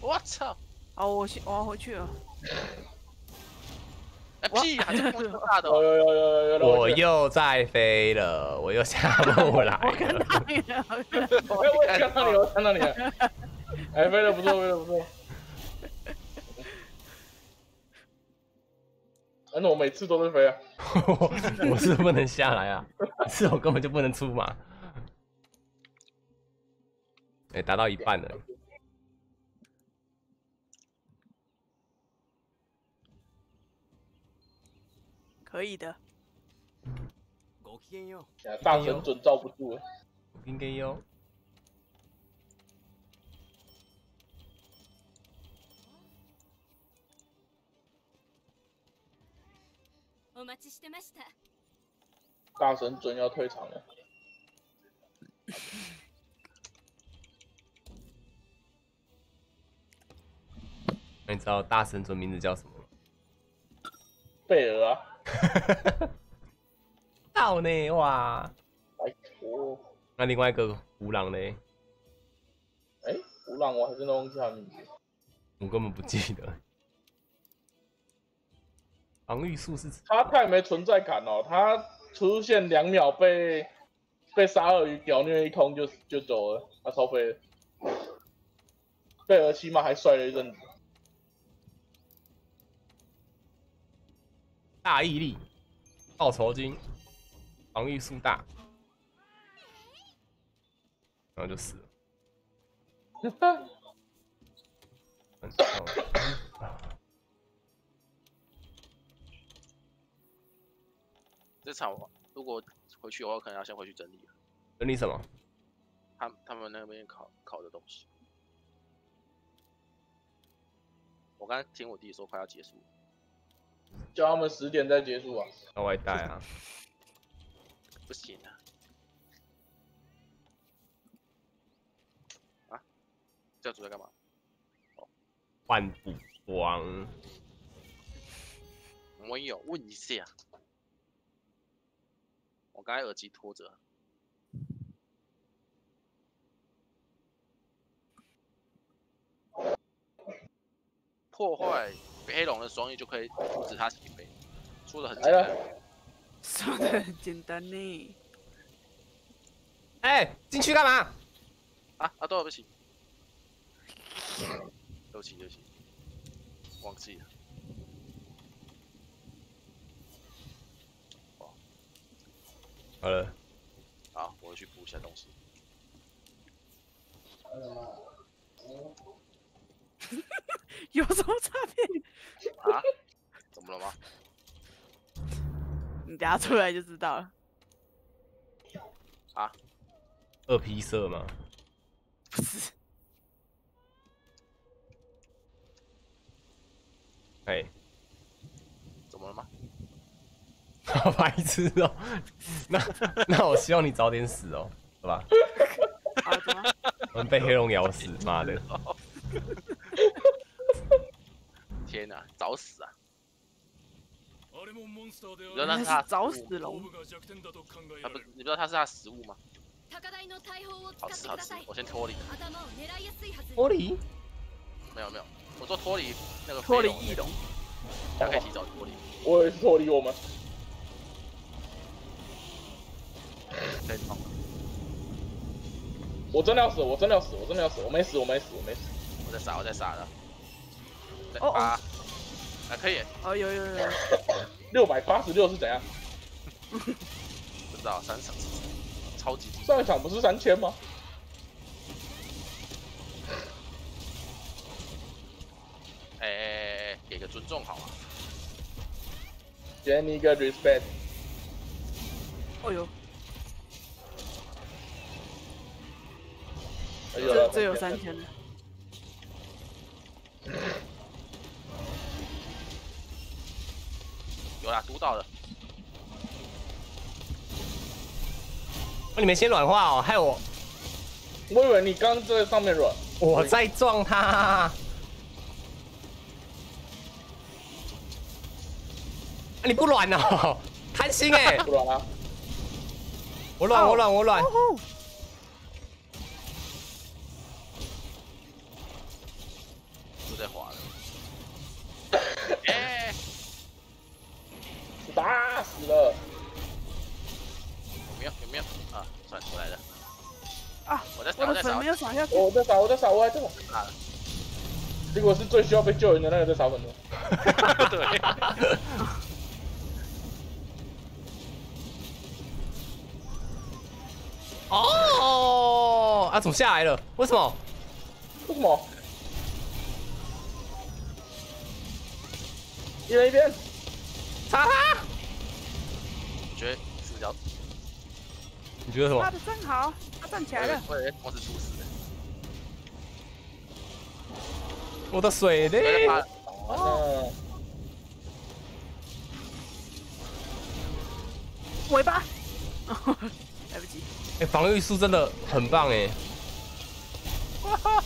我操！哦，我要回去了。屁还是不大的，我又在飞了，我又下不来了。我看到你了，我看到你了。哎，飞得不错，飞得不错。反正我每次都是飞啊。我是不能下来啊，是我根本就不能出马。哎，达到一半了。可以的。大神准罩不住了。应该有。 大神准要退场了。那你知道大神准名字叫什么吗？贝尔啊！到呢哇！拜托。那另外一个胡狼呢？哎、欸，胡狼我还真的忘记他名字，我根本不记得。 防御术是他太没存在感哦，他出现2秒被鲨鳄鱼屌虐一通就走了，他超废了。贝尔起码还帅了一阵子。大毅力，报酬金，防御术大，然后就死了。这场如果回去的话，可能要先回去整理了。整理什么？他们那边考的东西。我刚才听我弟说快要结束了，叫他们10点再结束啊。那外带啊。不行啊。啊？教主在干嘛？哦，换补王。没有，问一下。 我刚才耳机拖着，破坏黑龙的双翼就可以阻止他起飞，说的很简单，说的很简单呢。哎，进去干嘛？啊，对不起，对不起，忘记了。 好了，好，我去补一下东西。有什么差别？啊？怎么了吗？你等下出来就知道了。啊？2P 色吗？不是。哎，怎么了吗？ 好白痴哦、喔，那我希望你早点死哦、喔，好吧？我们被黑龙咬死，妈的！天哪、啊，早死啊！你知道那是他早死龙？他不，你知道他是他食物吗？好吃！我先脱离。脱离？没有，我说脱离那个脱离翼龙，他可以提早脱离。我也是脱离我们。 太痛了！我真的要死！我没死！我在杀了！哦啊！还可以！哦有！686是怎样？不知道3场，超级上一场不是3000吗？哎，给个尊重好吗？给你一个 respect。哦呦！ 这有3000的，有啦，读到了。哦，你们先软化哦，害我。我以为你刚在上面软。我在撞他。你不软哦，贪心哎。不软啊。我软。 在滑了，哎，打死了！有没有啊？算出来了。啊！我的粉没有撒下去。我在撒。打了。结果是最需要被救援的那个在撒粉的。对。哦。哦啊，怎么下来了？为什么？为什么？一人一边，擦他！你觉得是不是要？你觉得什么？他的正好，他站起来了。我是厨师。我的水呢？哦。尾巴。来不及。哎，防御术真的很棒哎。哇哈！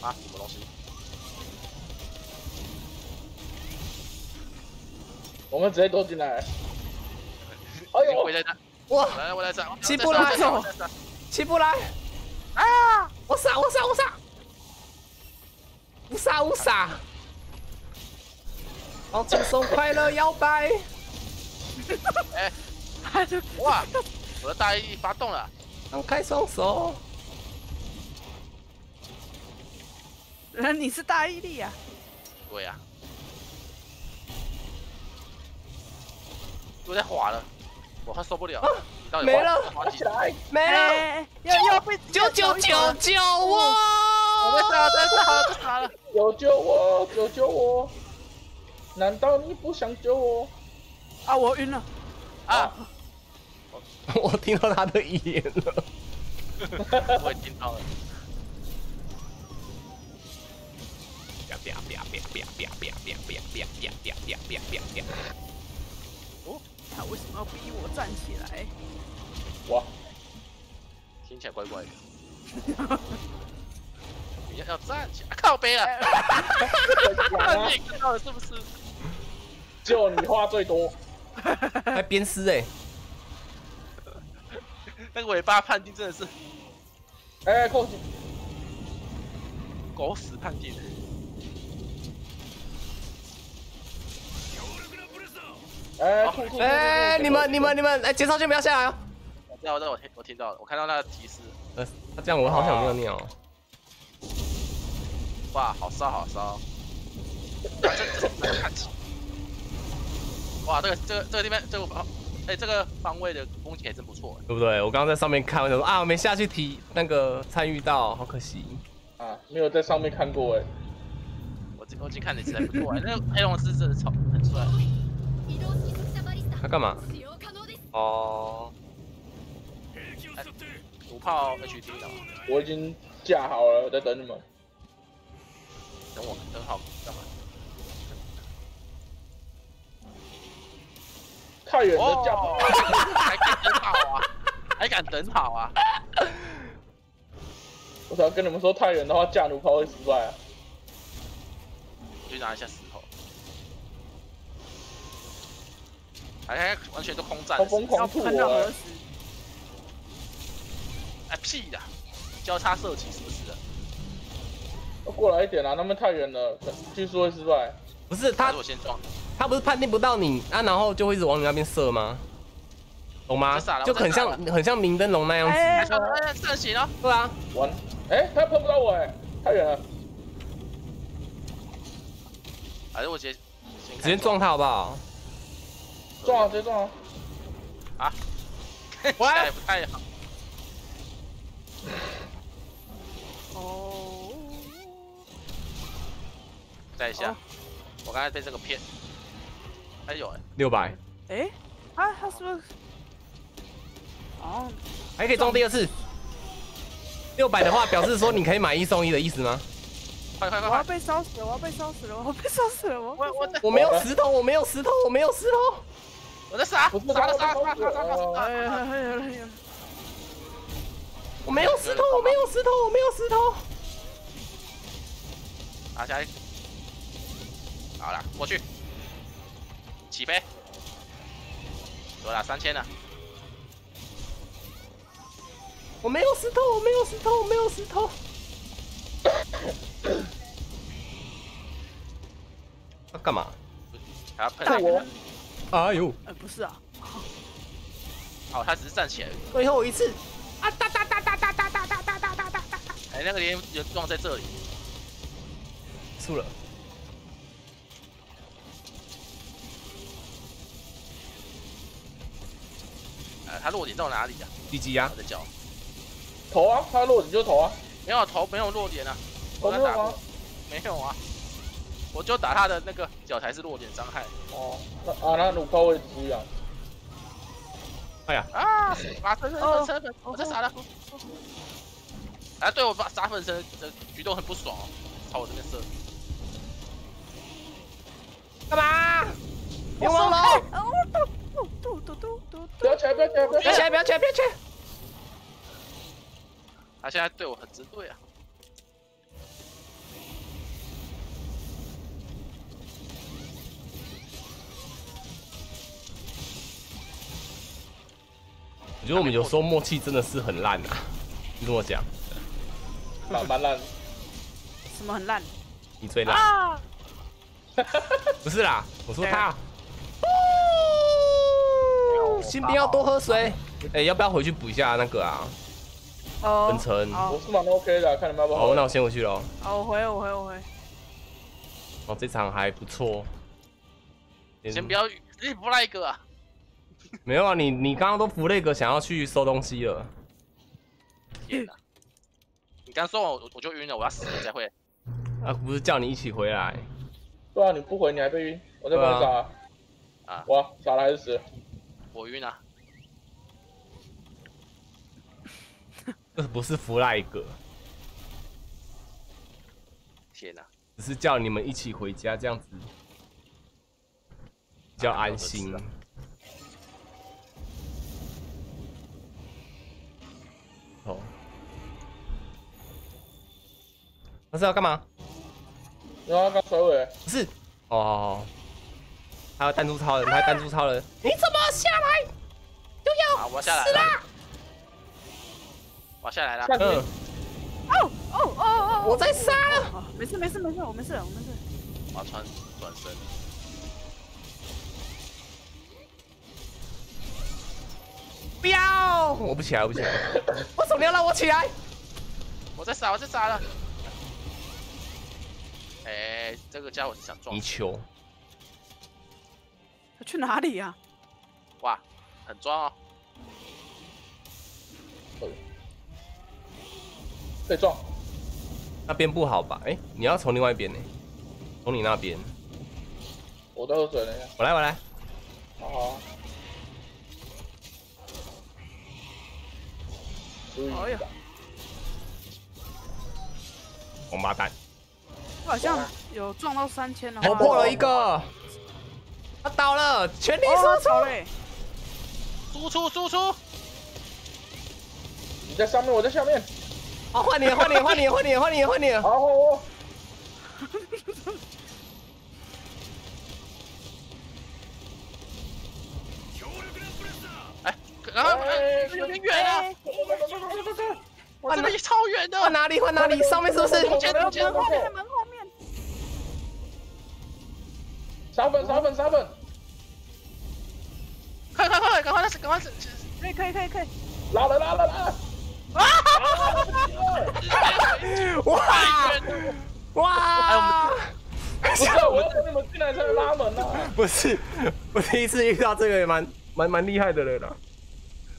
啊，什么东西？我们直接躲进来。哎呦，我在闪！哇，我在闪！起不来，起不来！啊！我闪，我闪，我闪！我闪，我闪！好，轻松快乐摇摆。哎，哇！我的大衣发动了，张开双手。 你是大毅力啊！对呀、啊，我在滑了，我快受不了了，啊、你到底没了，没了，要被救我！我被打，被打了！有救我，有救我！难道你不想救我？啊，我晕了！啊！我听到他的语言了，我也听到了。 哦，他为什么要逼我站起来？哇，听起来怪怪的。你要站起来，靠背了。你也看到了是不是？就你话最多，还鞭尸哎！那个尾巴判定真的是，哎，靠近，狗屎判定。 哎，你们，哎，节操先不要下来哦！我听到了，我看到那个提示。他这样我好想尿尿。哇，好骚好骚！哇，这个地方这个方，哎，这个方位的攻击还真不错，对不对？我刚刚在上面看，我想说啊，我没下去提那个参与到，好可惜。啊，没有在上面看过哎。我已经看的实在不错哎，那个黑龙狮真的超很帅。 他干嘛？哦，毒炮 HD 的，我已经架好了，在等你们。等我，等好干嘛？太远了，架好，还敢等好啊？还敢等好啊？我想跟你们说，太远的话架毒炮会失败啊。去拿一下石头。 哎，完全都空战，好疯狂吐我！哎屁的，交叉射击是不是的？要过来一点啊，那边太远了，据说会失败。不是他，他不是判定不到你啊，然后就会一直往你那边射吗？懂吗？就很像明灯笼那样子。哎，射醒了，对啊，完。哎，他碰不到我，哎，太远了。还是我直接撞他好不好？ 撞啊！直接撞啊！啊！我也不太好。哦。再一下，我刚才被这个骗。哎呦！600。哎？啊，他是不是？哦。还可以撞第二次。600的话，表示说你可以买1送1的意思吗？快！我要被烧死了！我要被烧死了！我要被烧死了！我没有石头！我没有石头！我没有石头！ 我在杀，杀！我没有石头，我没有石头，我没有石头。拿下来，好了，过去，起飞，多了3000了。我没有石头，我没有石头，我没有石头。他干嘛？还要喷我？ 哎呦！不是啊，哦，他只是站起来。最后一次，啊哒哒哒哒哒哒哒哒哒哒哒哒！哎，那个人撞在这里，输了。他落点到哪里啊？地基呀，我的脚。投啊，他落点就投啊。没有投，没有落点啊。投没有啊？没有啊。我就打他的那个脚才是落点伤害。哦，啊，那弩炮位置不一样。哎呀！啊！把粉身粉身，我这傻了。哎，对我把杀粉身的举动很不爽，朝我这边射。 干嘛？我上楼！哦，嘟！不要起来！不要起来！不要起来！不要起来！不要起来！他现在对我很针对啊！我觉得我们有时候默契真的是很烂啊！你跟我讲，蛮烂。什么很烂？你最烂。 不是啦，我说他。新兵要多喝水。哎，要不要回去补一下那个啊？哦。分层。我是蛮 OK 的，看你们要不要。好，那我先回去喽。好，我回。哦，这场还不错。先不要，你不赖哥啊。没有啊，你刚刚都不赖哥，想要去收东西了。天哪！你刚说完我就晕了，我要死了才会。啊，不是叫你一起回来。 对啊，你不回你还被晕，我在帮你打。啊！哇，打了还是死？我晕啊！这不是弗赖格。天哪！只是叫你们一起回家，这样子比较安心。哦。他是要干嘛？ 然后刚甩尾，不是哦，还有弹珠超人，还有弹珠超人，你怎么下来？就要死啦！我下来了，哦，我在杀了，没事，我没事。我要转身。不要！我不起来。为什么要让我起来？我在杀了。 哎，这个家伙是想撞泥鳅。他去哪里呀？哇，很装哦。被撞。那边不好吧？哎，你要从另外一边呢，从你那边。我都喝水了。我来。好。哎呀！王八蛋。 好像有撞到3000了，我破了一个，他倒了，全力输出嘞，输出，你在上面，我在下面，好换你，好换我，哎，有点远啊，我这边超远的，换哪里？上面是不是？我觉得后面门后面。 杀粉！快！赶快！可以！拉了！哇！不是，我要等你们进来才能拉门呢。不是，我第一次遇到这个也蛮厉害的了啦。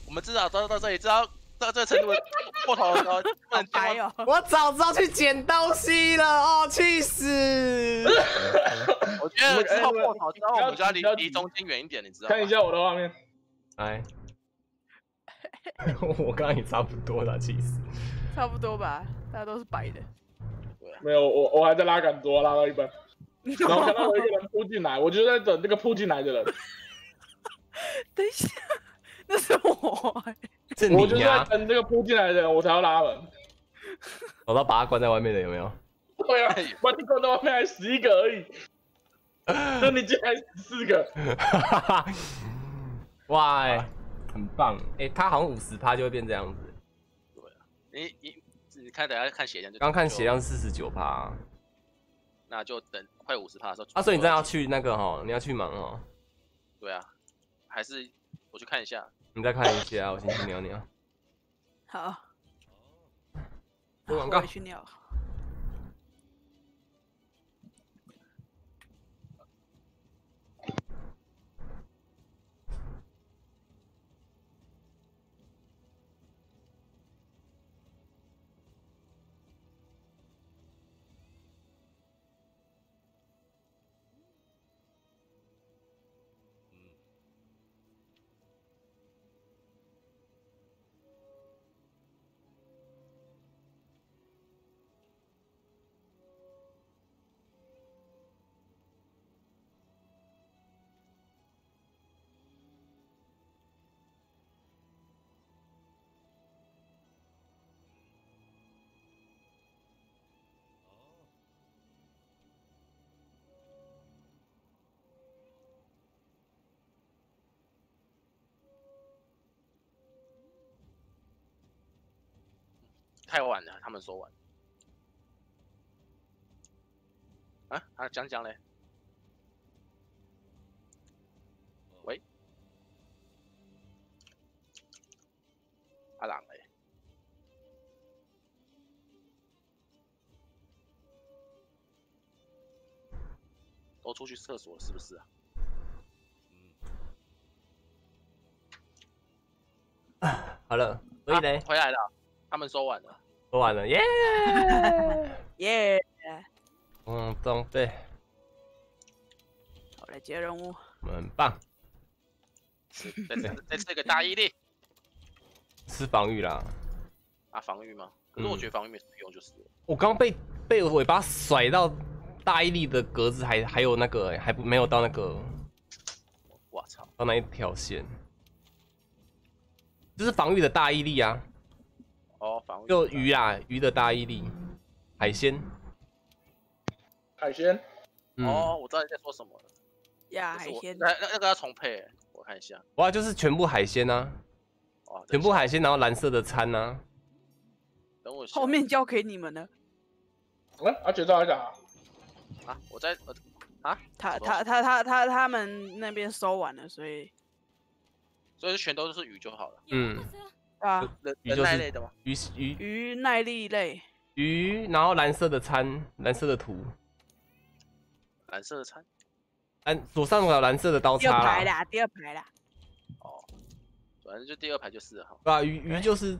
我们至少到这里，知道到这程度破头的时候，不能白哦。我早知道去捡东西了哦，去死！ 我觉得之后破头之后，我们就要离中间远一点，你知道吗？看一下我的画面，哎，我刚刚也差不多了，其实差不多吧，大家都是白的。没有，我还在拉杆子，我拉到一半，然后看到我一个人扑进来，我就在等那个扑进来的人。等一下，那是我，是你呀！我就在等这个扑进来的人，我才要拉门。我要把他关在外面的有没有？对啊，把你关在外面还11个而已。 那你竟然14个，哇、欸，很棒！哎、欸，他好像50%就会变这样子。对啊，你看，等下看血量就刚看血量49%，那就等快50%的时候。啊，所以你真的要去那个哈，你要去忙哈。对啊，还是我去看一下。你再看一下，我先去尿尿。好，我去尿。太晚了，他们说晚。啊，讲嘞。喂，阿郎嘞。 都出去厕所是不是啊？好了，所以呢，回来了，他们收完了，收完了，耶耶，装备，好来接任务，我们很棒，再吃个大毅力，吃防御啦，啊防御吗？可是我觉得防御没什么用，就是我刚被尾巴甩到。 大毅力的格子还有那个、欸、还不没有到那个，我操，到那一条线，就是防御的大毅力啊。哦，防御就鱼啊，鱼的大毅力，海鲜，海鲜。嗯、哦，我知道你在说什么了。呀，海鲜。那个要重配、欸，我看一下。哇，就是全部海鲜啊，哦、全部海鲜，然后蓝色的餐啊。等我后面交给你们了。哎、欸，姐到来打。 啊！我在啊！他们那边收完了，所以全都是鱼就好了。嗯，啊，鱼耐类的吗？鱼耐力类。鱼，然后蓝色的餐，蓝色的图，蓝色的餐，左上角蓝色的刀叉。第二排啦，第二排啦。哦，反正就第二排就是了。对啊，鱼就是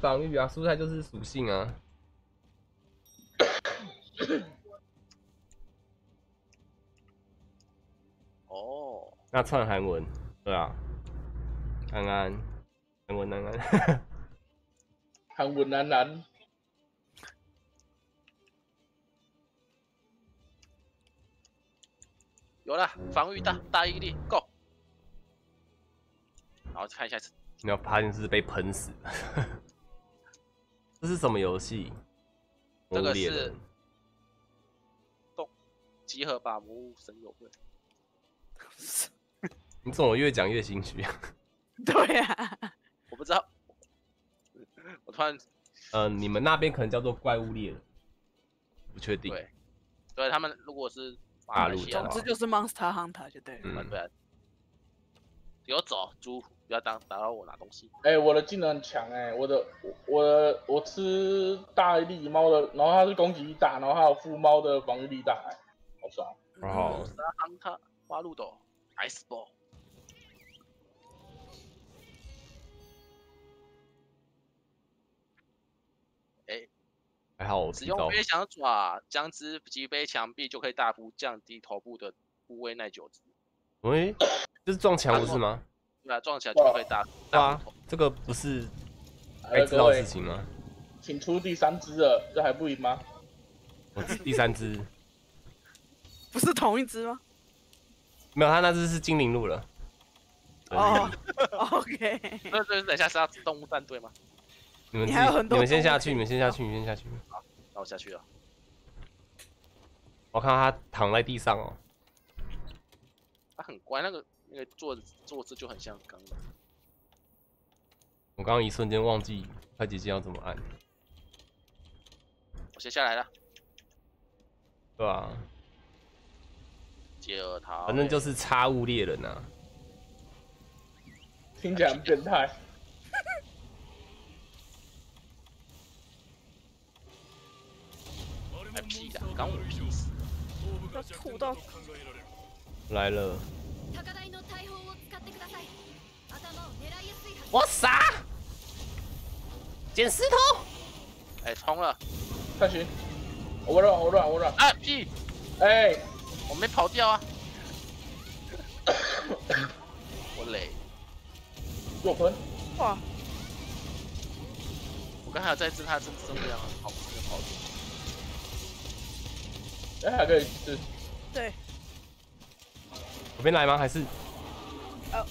防御啊，蔬菜就是属性啊。哦，那串韩文，对啊，安安，韩文安安，韩文安安，有了，防御大毅力 ，Go， 然后看一下，你要怕你是被喷死，这是什么游戏？这个是动集合吧，魔物神友会。 你怎么越讲越心虚啊？对啊，我不知道，我突然，你们那边可能叫做怪物猎人，不确定。对，对他们如果是马来西亚，这就是 Monster Hunter 就对了。嗯，对啊。给我走，猪！不要打扰我拿东西。哎、欸，我的技能很强哎、欸，我吃大力猫的，然后它是攻击力大，然后还有附猫的防御力大、欸，好爽。哦。Monster Hunter 花露斗 ，Ice Ball。 还好我，使用飞翔爪将之击飞墙壁，就可以大幅降低头部的部位耐久值。喂、欸，这是撞墙不是吗？对啊，撞墙就可以大。对啊，这个不是该知道的事情吗？请出第三只了，这还不赢吗？我第三只，不是同一只吗？没有，他那只是精灵鹿了。哦、oh, ，OK。那这等一下是要动物战队吗？ 你们先下去，你们先下去。好，那我下去了。我看到他躺在地上哦，他很乖，那个坐姿就很像刚的。我刚刚一瞬间忘记快捷键要怎么按。我先下来了。对啊。接耳桃。反正就是插物猎人啊。听起来很变态。屁的，刚我屁死！要吐到来了！我傻，捡石头！哎、欸，冲了！快去！我软！啊屁！哎、欸，我没跑掉啊！我累。又喷！哇！我刚才有在吃他的生量啊，好，没有跑掉。 哎，还可以吃。对。我边来吗？还是？哦。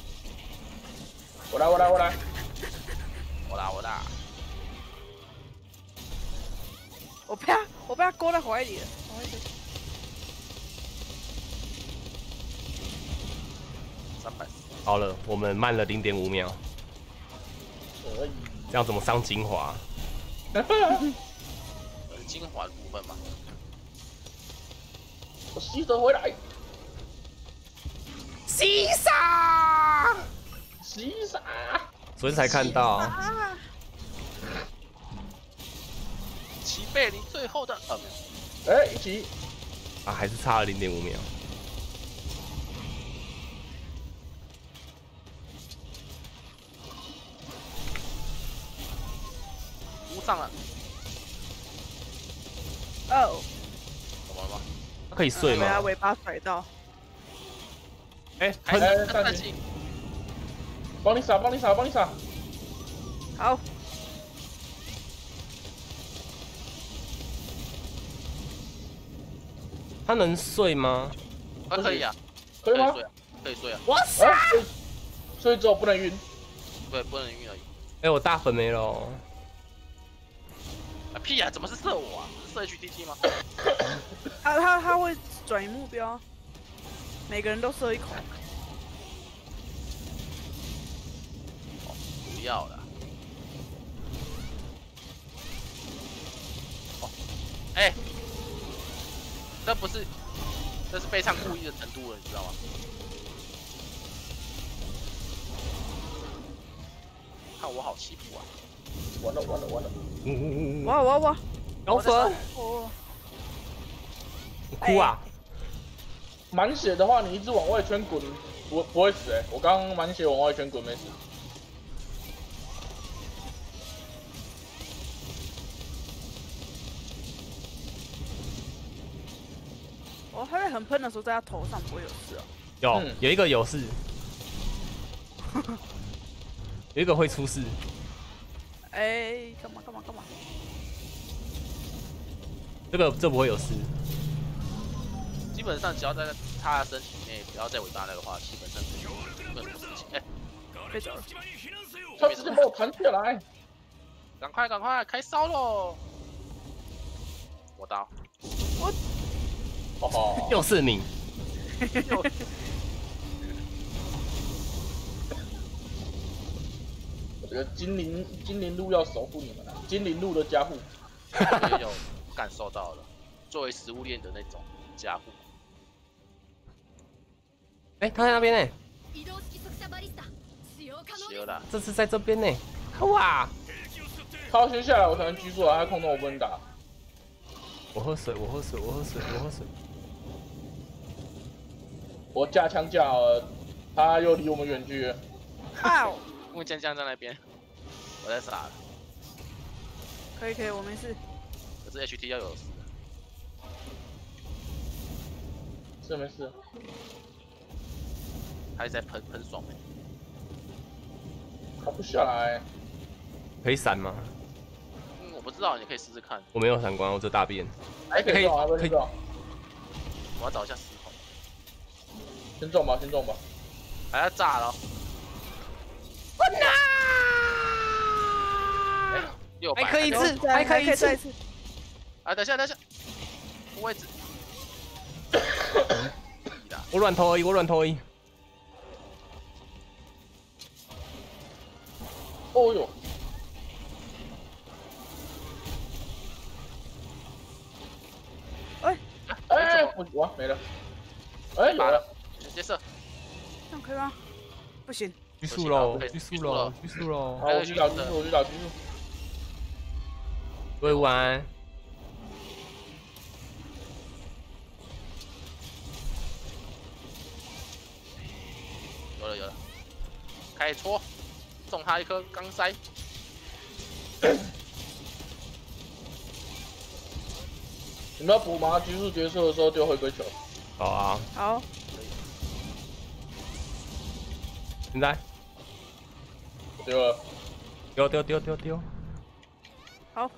我来。我啦。我被他勾在怀里了。300。好了，我们慢了0.5秒。可以。这样怎么伤精华？精华的部分嘛。我吸收回来，吸杀，吸杀。昨天才看到。齐贝林最后的没有，哎，一起。啊，还是差了0.5秒。 上了，哦，怎么了吗？它可以碎吗？尾巴甩到。哎，暂停！帮你撒，帮你撒，帮你撒。好。它能碎吗？它可以啊，可以吗？可以碎啊！哇塞！所以之后不能晕，对，不能晕而已。哎，我大粉没了。 啊屁啊！怎么是射我啊？是射 HDT 吗？他会转移目标，每个人都射一口。哦、不要了。哦，哎、欸，这不是，这是非常故意的程度了，你知道吗？看我好欺负啊！ 完了完了完了！我老粉，哭啊！满血的话，你一直往外圈滚，不会死哎、欸！我刚刚满血往外圈滚没死。哦，他在很喷的时候，在他头上不会有事啊？有、嗯、有一个有事，有一个会出事。 哎，干嘛干嘛干嘛？这不会有事。基本上只要在他的身体内，不要在尾巴那的话，基本上没有什么事情。哎，别走了！他直接把我弹起来！赶快赶快开烧喽！我刀，我，哦，又是你。这个精灵路要守护你们了、啊，精灵路的加护，也有感受到了，作为食物链的那种加护。哎、欸，他在那边呢、欸，了这次在这边呢、欸，哇！他要先下来，我才能居住啊，他空洞我不能打。我喝水，我喝水，我喝水，我喝水。我架枪架好了，他又离我们远去。啊木匠匠在那边，我在傻了。可以可以，我没事。可是 HT 要有事。是没事。还在喷爽没、欸？他不下来。可以闪吗？嗯，我不知道，你可以试试看。我没有闪光，我只大便。还可以走，还可以走。我要找一下石头。先撞吧，先撞吧。还要炸了。 那还可以一次，还可以一次。啊，等一下，等一下，位置。我乱投而已，我乱投而已。哦呦！哎哎，我没了。哎，没了，直接射。这样可以吗？不行。 拘束喽！拘束喽！拘束喽！好，我去打拘束，我去打拘束。各位晚安。有了有了，开始戳，中他一颗钢塞。你们要补吗？拘束结束的时候丢回归球。好啊。好。现在。 丢了，丢！好，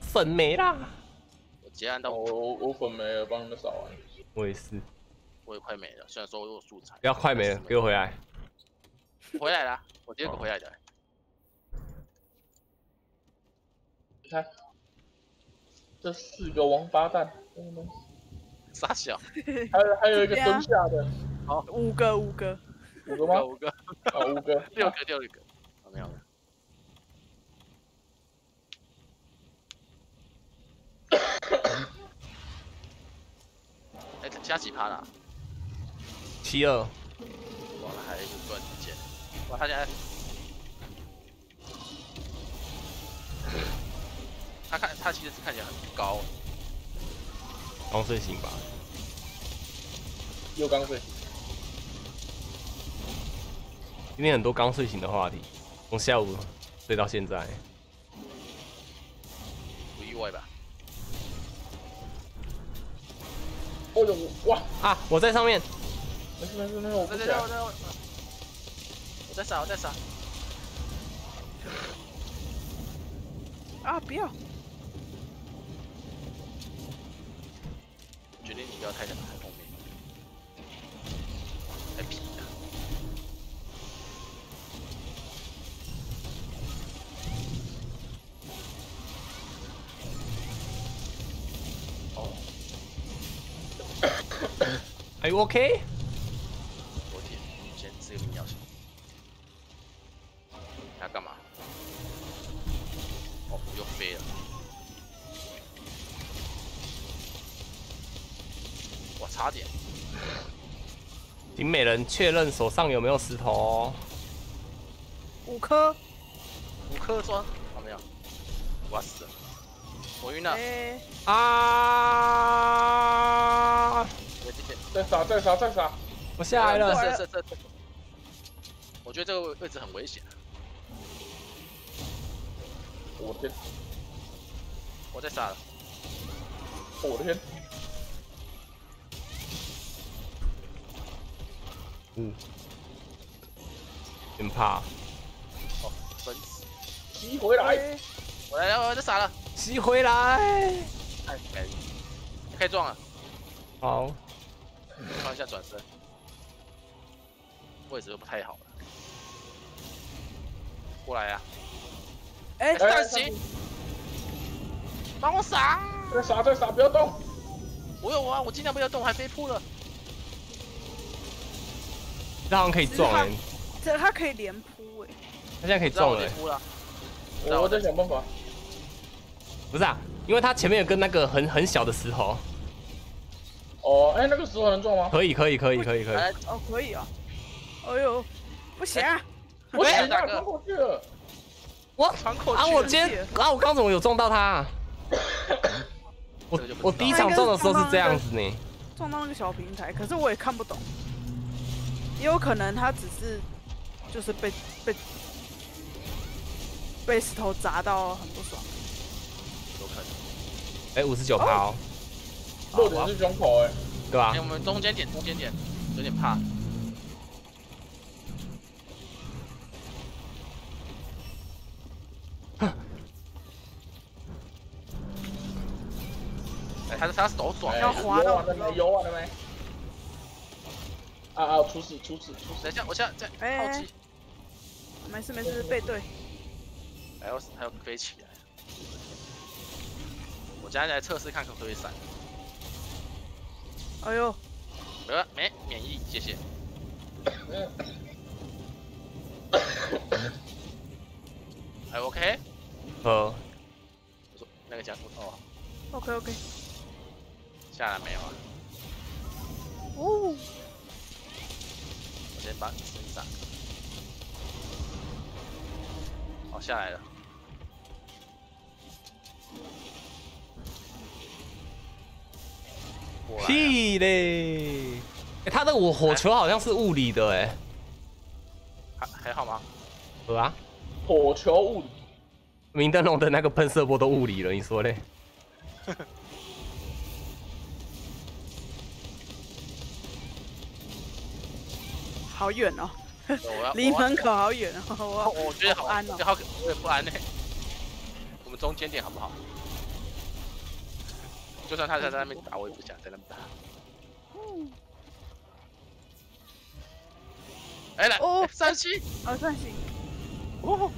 粉没啦！我结案到我粉没了，帮你们扫完。我也是，我也快没了，虽然说我有素材。不要快没了，给我回来。回来啦，我第二个回来的。你看，这4个王八蛋，傻小。还有一个蹲下的，好，5个。 5个吗？5个，哦，5个，6个，啊，没有了。加几趴啦？72。哇，还有段时间。哇，他现在，他其实是看起来很高。刚睡醒吧？又刚睡。今天很多刚睡醒的话题，从下午睡到现在。 意外吧？哦呦，哇啊！我在上面。没事，我不在。我在闪。啊！不要！决定你不要太想太后面，太皮了。Are you okay? 我天，先吃个迷药先。他干嘛？哦，又飞了。我差点。景美人确认手上有没有石头、哦？5颗砖。看、没有。我死了。我晕了。啊！ 再杀！我下来了。是。我觉得这个位置很危险。我天！我在杀了。我的天！很怕。哦，分子。吸回来！我来了，我在杀了。吸回来！哎，可以撞了。好。 放一下转身，位置又不太好了。过来呀、啊！哎、暂停！帮我闪！再闪，不要动！我有啊，我尽量不要动，还飞扑了。这好像可以撞哎、欸！这他可以连扑哎、欸！他现在可以撞、欸、了。我在想办法。不是啊，因为他前面有个那个很小的石头。 哦，哎，那个石头能撞吗？可以。哦，可以啊。哎呦，不行，不行，穿过去了。我穿过去啊！我今天啊，我刚怎么有撞到他？我第一场撞的时候是这样子呢，撞到那个小平台，可是我也看不懂，也有可能他只是就是被石头砸到很不爽，有可能。哎，59趴哦。 弱点是胸口哎、欸，对吧、啊？哎、欸，我们中间点，有点怕。哎、欸，他手爽，要滑到游完了没？啊！出事！等一下，我现在在好奇。没事，背对。还要飞起来。我现在来测试看可不可以闪。 哎呦，没免疫，谢谢。还OK？ 好。我说那个家伙哦。OK。下来没有啊？哦。我先把你身上。好，下来了。屁嘞！哎，他的火球好像是物理的哎，还好吗？有啊，火球物理，明灯笼的那个喷射波都物理了，你说嘞？好远哦，离门口好远哦，我觉得好安哦，好不安嘞。我们中间点好不好？ 就算他在那边打，我也不想在那边打。哎来哦，37啊，37。哦。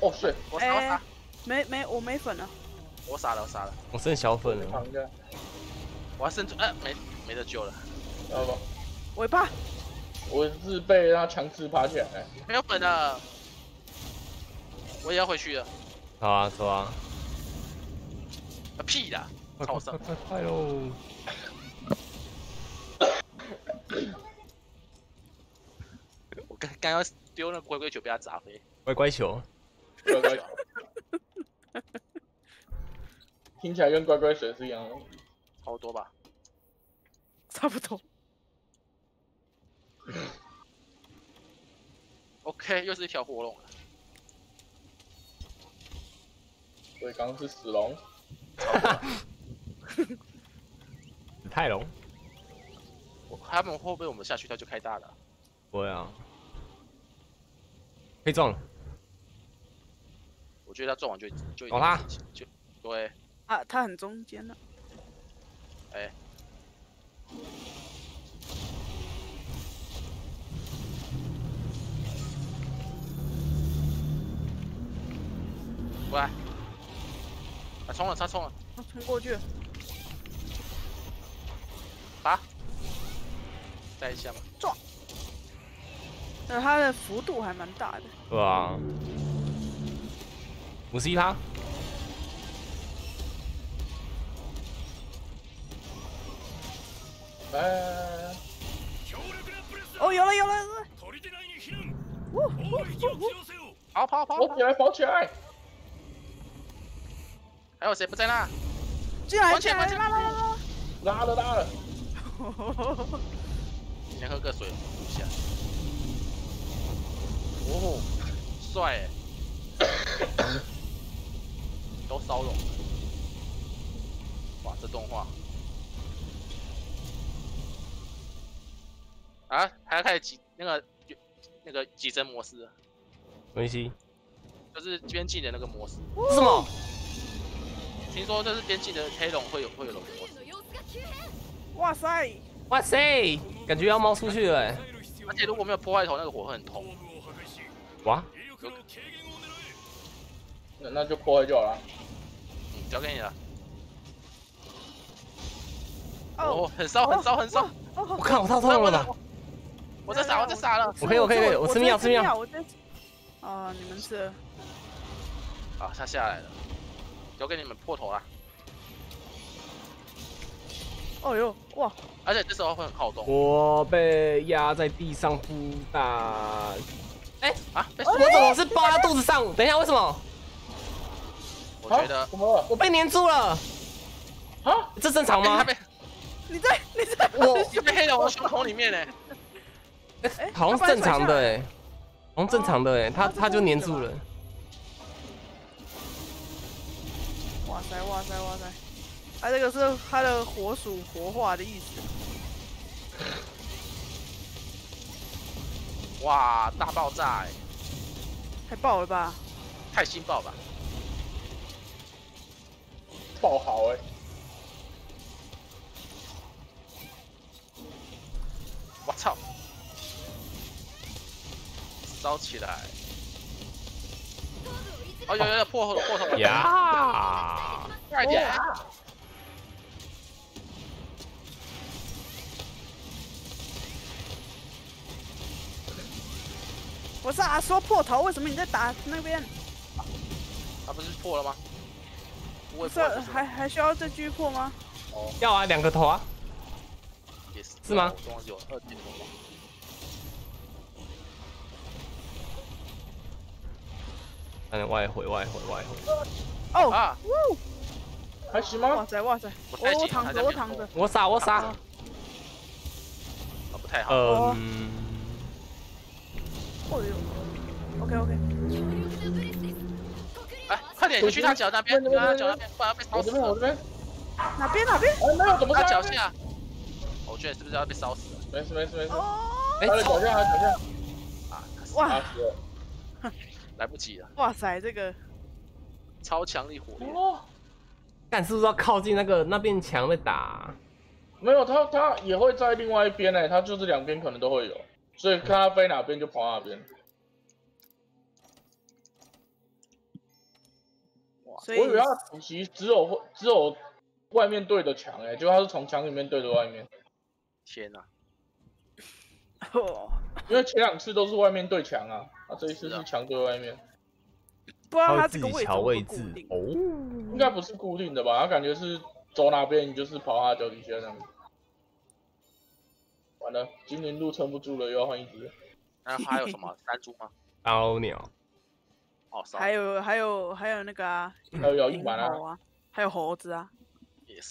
哦是，我傻。没，我没粉了。我傻了。我剩小粉了。我还剩没得救了，知道不？尾巴。我是被他强制爬起来。没有粉了。 我也要回去了。走啊走啊！屁啦！快快快快喽！我刚要丢那乖乖球被他砸飞。乖乖球，乖乖球，听起来跟乖乖水是一样的，差不多吧？差不多。OK， 又是一条活龙了。所以刚刚是死龙，死泰龙。他们会不会我们下去他就开大了？不会啊，被撞了。我觉得他撞完就搞他，就对啊，他很中间了。哎。过来！他冲了，他冲了，他冲过去。打！再一下嘛，撞！但他的幅度还蛮大的。对啊。51%。哦，有了有了！跑跑跑！跑起来跑起来！ 还有谁不在那？进来！进来！拉了！先喝个水，补一下。哦，帅哎！都烧融了。哇，这动画啊，还要开始那个急帧模式。没关系，就是边境的那个模式。什么？ 听说这是边境的黑龙会有龙模式。哇塞，哇塞，感觉要冒出去了、欸。而且如果没有破坏头，那个火会很痛。哇，那就破坏就好了。嗯，交给你了。哦，很烧很烧很烧！我靠，我太痛了吧！我在傻了。我可以，我吃妙吃妙。哦，你们吃。啊，他下来了。 交给你们破头啦！哦呦哇！而且这时候会很好动。我被压在地上扑打。哎啊！我怎么是抱在肚子上？等一下，为什么？我觉得我被粘住了。啊？这正常吗？你在我被黑到我胸口里面呢。好像正常的哎，好像正常的哎，他就粘住了。 哇塞！它、啊、这个是它的火属活化的意思。哇，大爆炸、欸！太爆了吧！太新爆吧！爆好哎、欸！我操！烧起来！ 哦，有破头呀！快点！我是啊，说破头，为什么你在打那边？他不是破了吗？我这还需要再继续破吗？哦，要啊，2个头啊。是吗？有2点头。 外回！哦啊！还行吗？哇塞！我躺着！我傻！啊，不太好。嗯。哦呦 ！OK。哎，快点，你去他脚那边，不然被烧死。我这边。哪边？没有，怎么？他脚下。我觉得是不是要被烧死了？没事。哎，脚下。啊！哇！ 来不及了！哇塞，这个超强力火力！哦，但是不是要靠近那边墙被打、啊？没有，他也会在另外一边哎，他就是2边可能都会有，所以看他飞哪边就跑哪边。哇！所以我以为他突袭只有外面对的墙哎，结果他是从墙里面对着外面。天哪、啊！因为前2次都是外面对墙啊，这一次是墙对外面。不知道它这个位置固定哦，应该不是固定的吧？它感觉是走哪边你就是跑它脚底下这样子。完了，精灵鹿撑不住了，又要换一只。那还有什么？山猪吗？烧鸟。哦，还有那个啊，还有银猴啊，还有猴子啊。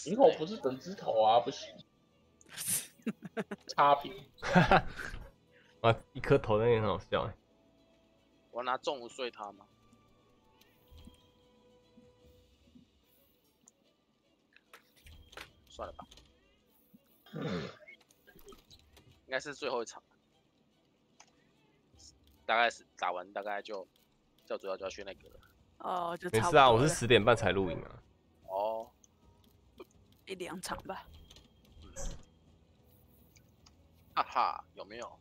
银猴不是整只头啊，不行。差评。啊，一颗头那也很好笑哎。 我拿重物碎它吗？算了吧，应该是最后一场，大概是打完大概就教主要去那个了。哦，就没事啊，我是10点半才录影啊。哦，1、2场吧。哈哈，有没有？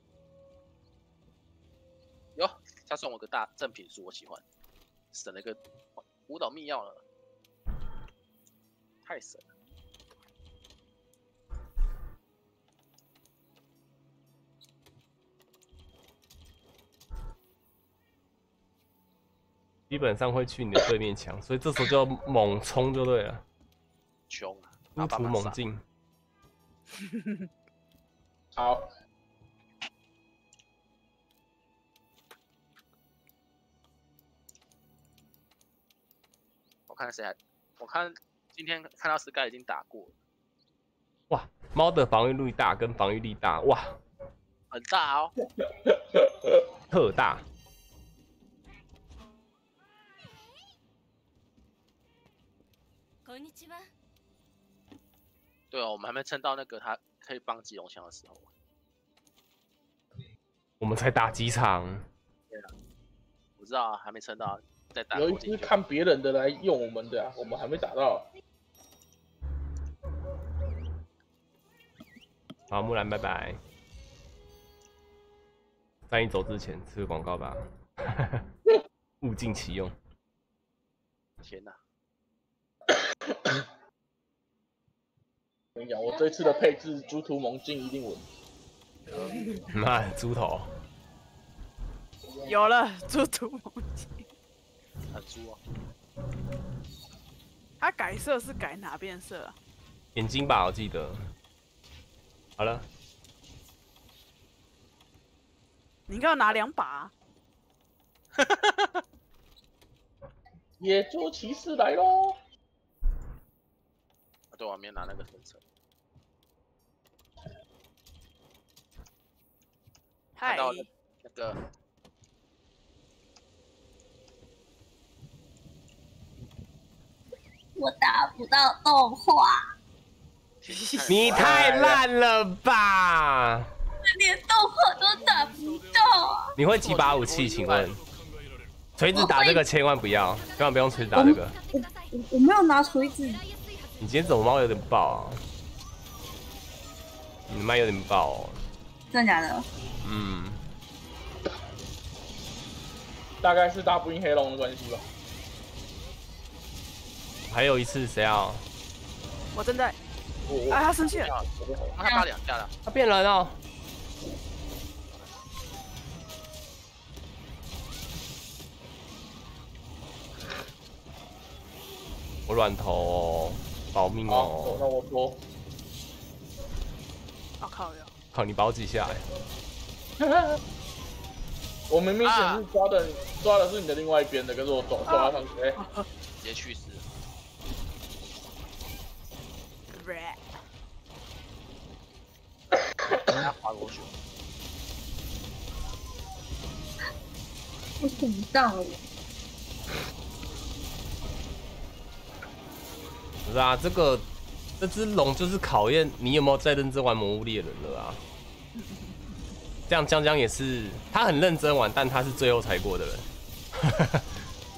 有。 他送我个大赠品书，我喜欢，省了一个舞蹈秘钥了，太省了。基本上会去你的对面墙，所以这时候就要猛冲就对了，穷啊，入土猛进。好。 看谁还？我看今天看到 Sky 已经打过了。哇，猫的防御力大跟防御力大，哇，很大哦，特大。对哦，我们还没撑到那个他可以帮吉隆箱的时候。我们才打几场？对啊，我知道啊，还没撑到。 有一只看别人的来用我们的啊，我们还没打到。好，木兰拜拜。在你走之前吃个广告吧，物尽其用。天哪、啊！我跟你讲，我这次的配置猪图猛进一定稳。妈的，猪头。有了，猪图猛进。 很粗啊！它改色是改哪边色啊？眼睛吧，我记得。好了，你应该要拿2把、啊。哈哈哈哈！野猪骑士来喽！啊，对，我没拿那个分层。嗨 Hi. 那个。 我打不到动画，你太烂了吧！连动画都打不到。你会几把武器？请问，锤子打这个千万不要，千万不用锤子打这个。我没有拿锤子。你今天走猫有点爆啊！你的麦有点爆哦。真的假的？嗯。大概是打不赢黑龙的关系吧。 还有一次谁啊？我正在。哎，他生气了。他打2下了。他变人了。我软头，保命哦。那我说。我靠呀！靠，你把我挤下来。我明明显是抓的是你的另外一边的，可是我抓上去，哎，直接去死。 他滑过去，我想不到了。不是啊，这只龙就是考验你有没有在认真玩魔物猎人了啊。这样江江也是，他很认真玩，但他是最后才过的人。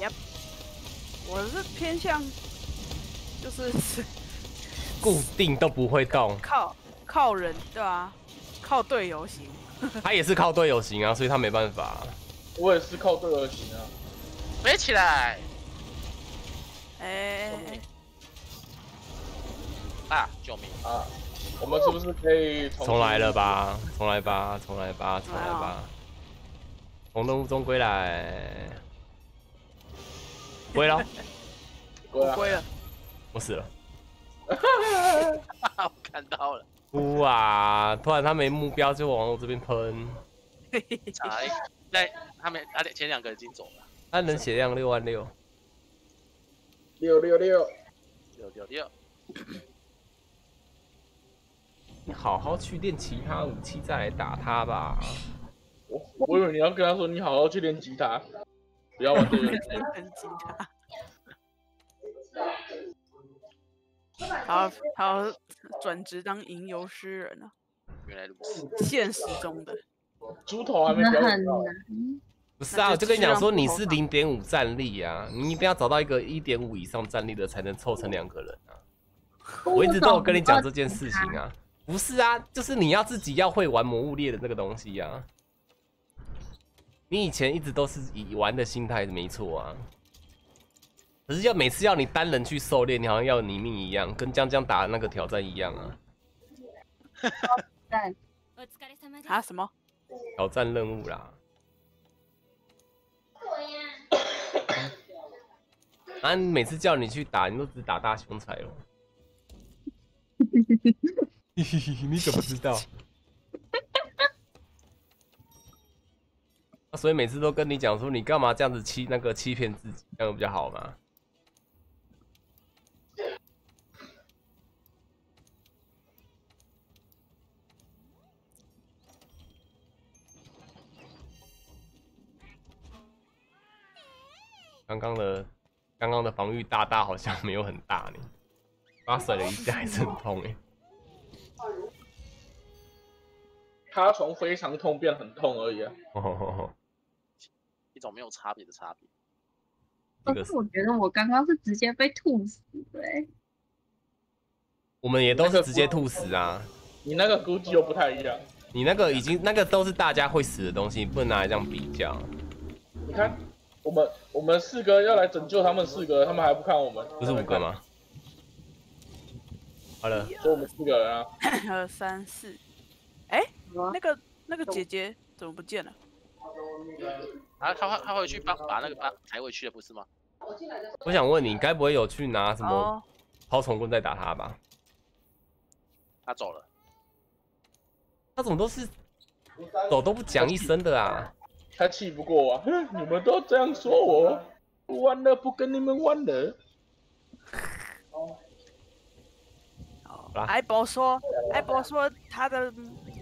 Yep， 我是偏向就是。 固定都不会动，靠人对啊，靠队友型。他也是靠队友型啊，所以他没办法、啊。我也是靠队友型啊。围起来！哎、欸！啊！救命啊！我们是不是可以重来了吧？重来吧！重来吧！重来吧！从任务中归来。回了，我回了，我死了。我看到了。哭啊！突然他没目标就往我这边喷。他们前两个已经走了。他能血量6万6。666。你好好去练其他武器再来打他吧。我以为你要跟他说你好好去练吉他，不要玩这个。练吉他。他转职当吟游诗人了、啊。原来如此。现实中的。猪头还没表演到。不是啊，我就跟你讲说你是0.5战力啊，你一定要找到一个1.5以上战力的才能凑成2个人啊。我一直都有跟你讲这件事情啊。不是啊，就是你要自己要会玩魔物猎的那个东西啊。你以前一直都是以玩的心态没错啊，可是要每次要你单人去狩猎，你好像要你命一样，跟江江打那个挑战一样啊。啊什么？挑战任务啦。啊，每次叫你去打，你都只打大熊才哦。你怎么知道？所以每次都跟你讲说，你干嘛这样子欺骗自己，这样比较好嘛？刚刚的防御大好像没有很大呢，把甩了一下还是很痛哎。他从非常痛变很痛而已啊。一种没有差别的差别。可是我觉得我刚刚是直接被吐死的、欸。我们也都是直接吐死啊。你那个估计又不太一样。你那个已经那个都是大家会死的东西，不能拿来这样比较。你看，我们4个要来拯救他们4个，他们还不看我们。不是5个吗？好了，所以我们4个人啊。2、3、4，哎，那个姐姐怎么不见了？啊，她回去把那个抬回去了，不是吗？我想问你，该不会有去拿什么抛虫棍再打他吧？他走了，他怎么都是走都不讲一声的啊？他气不过我、啊，你们都这样说我，不玩了，不跟你们玩了。艾博说他的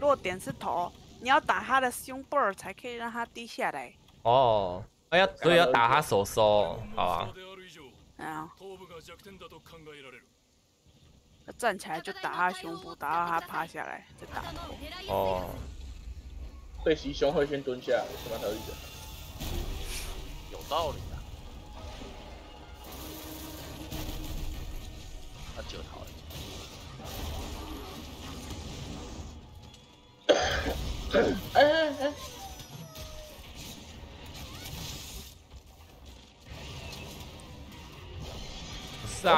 弱点是头，你要打他的胸背才可以让他低下来。哦，哎呀，所以要打他手手，好啊。啊。站起来就打他胸部，打到他趴下来再打。哦。对，袭胸会先蹲下，什么条理的？有道理啊。他就逃了。哎！不是啊，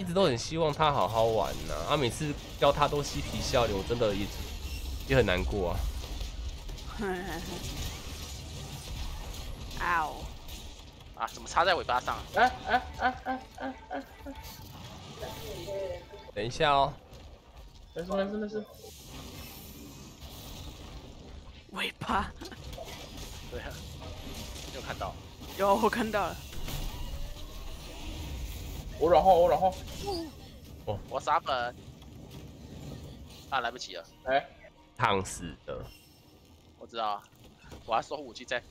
一直都很希望他好好玩呐、啊。啊，每次教他都嬉皮笑脸，我真的也很难过啊。啊哦！啊，怎么插在尾巴上、啊？哎！等一下哦。没事。尾巴，对啊，有看到，有我看到了。我软化，我杀本，啊来不及了，哎，烫死的，我知道，我要收武器在。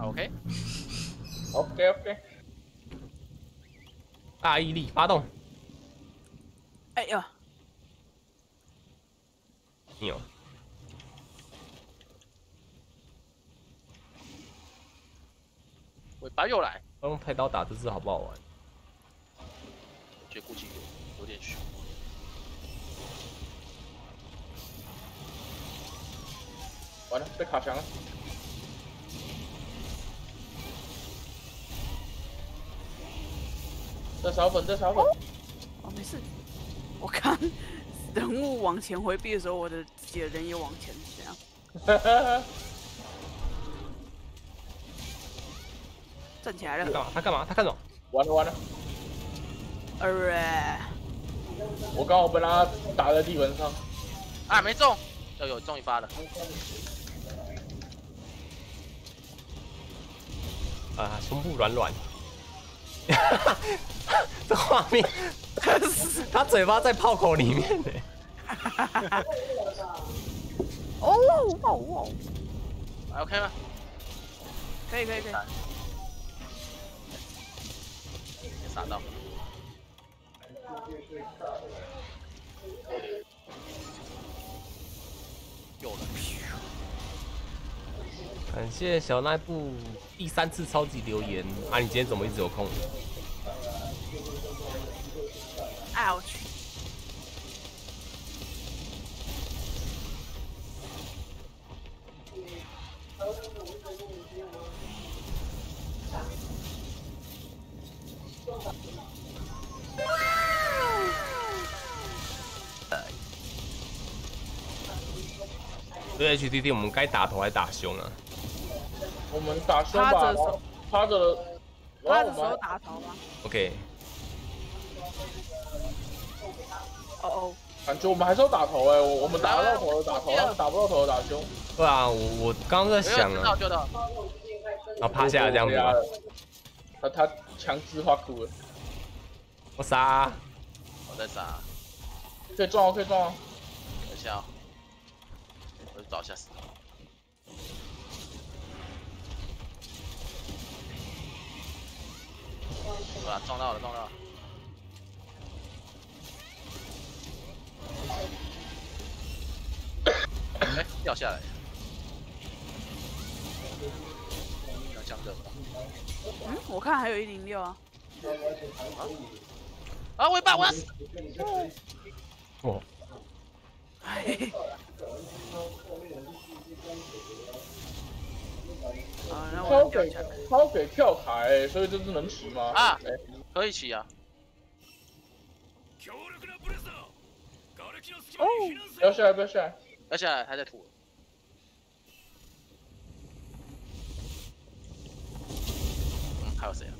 OK， 大毅力发动。哎呦！你有？尾巴又来！我用太刀打这只好不好玩？我觉得估计有点虚。完了，被卡墙了。这小粉。哦，没事。我看人物往前回避的时候，我的人也往前这样。站起来了。他干嘛？他干嘛？他看懂。完了完了。我刚好被他打在地板上。啊，没中。有中一发了。啊，胸部软软。这画面，他嘴巴在炮口里面呢。哦哦哦 ，OK 吗？可以可以可以。别傻到。有了。感谢小奈布第3次超级留言啊！你今天怎么一直有空？ Ouch！ 对 HDD， 我们该打头还打胸啊？我们打胸吧，趴着手打头吧。OK。 哦哦，感觉我们还是要打头哎，我们打到头就打头，打不到头就打胸。对啊，我刚刚在想啊，然后趴下这样子。他强制画图了。我杀，我在杀，可以撞哦，可以撞哦。等一下，我去找一下石头。哇，撞到了，撞到了。 哎，掉下来！要降热吧？嗯，我看还有106啊！啊！我一把我要死！哦！哎！啊，那我掉下来。超给跳台，所以这是能骑吗？啊，可以骑啊！ 哦！不要下来，不要下来，不要下来，还在吐。嗯，还有谁啊？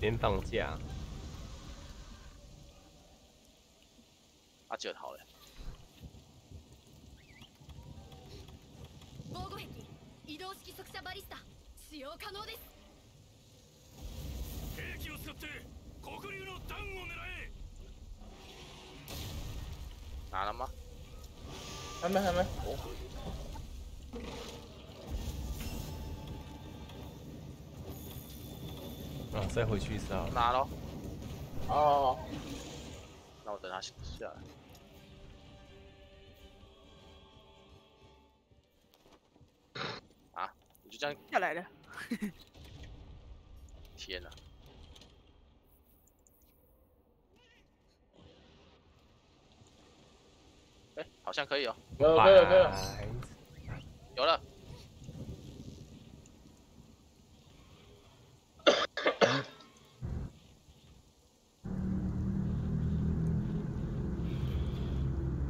先放假。阿九逃了。 拿了吗？还没，还没。啊，再回去一次啊！拿了。哦。那我等他下来。 我就这样下来了。天哪！哎，好像可以哦。有了，有了，有了。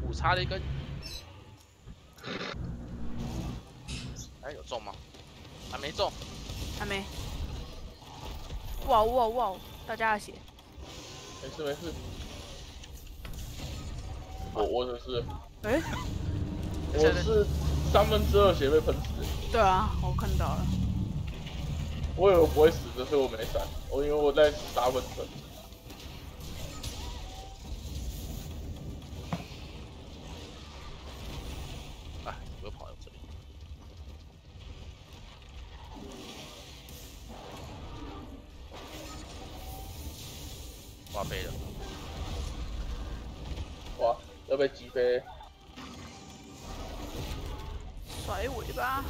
五差了一根。哎，有中吗？ 还没中，还没。哇哇哇！大家的血。没事没事。我只是。哎。我是2/3血被喷死。对啊，我看到了。我以为我不会死的，所以我没闪。我以为我在打稳阵。哎，我又跑到这里。 挂飞了！哇，要被击飞！甩尾巴！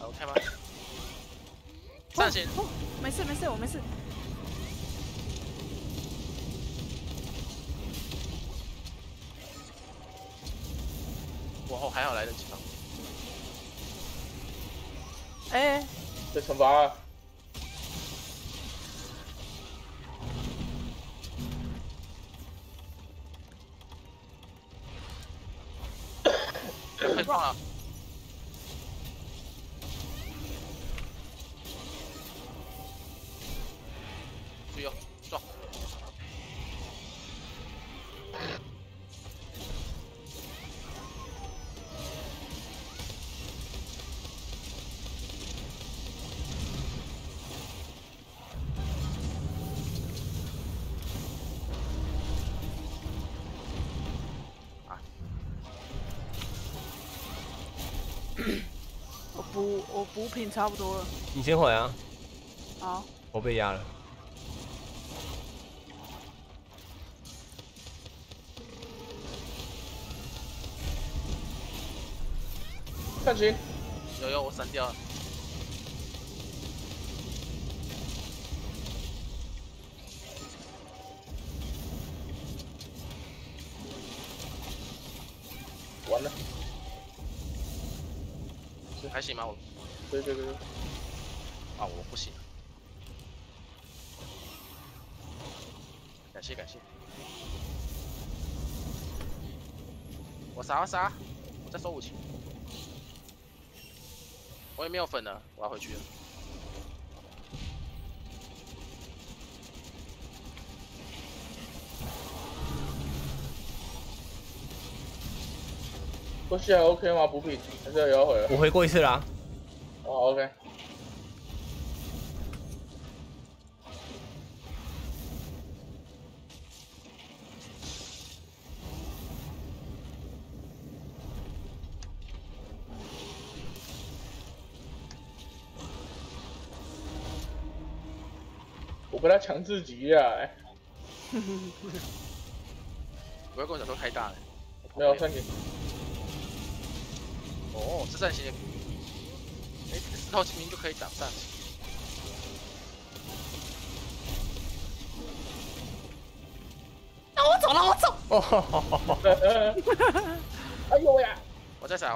好看吗？上线！没事没事，我没事。过后还好来得及防。哎、欸，这惩罚啊！被撞了。注意哦，撞！补品差不多了，你先回啊。好，我被压了。看谁？有，我闪掉了。完了，还行吧我。 对，啊，我不行，感谢，我啥，我在收武器，我也没有粉了，我要回去了。过去还 OK 吗？补品还是要回了？我回过一次啦。 哦 ，OK。我被他强制击啊！哎，不要跟我讲说开大了，没有算你。哦，这战型。 石头清明就可以挡上。那我走了，我走。哦，哎呦呀！我在闪。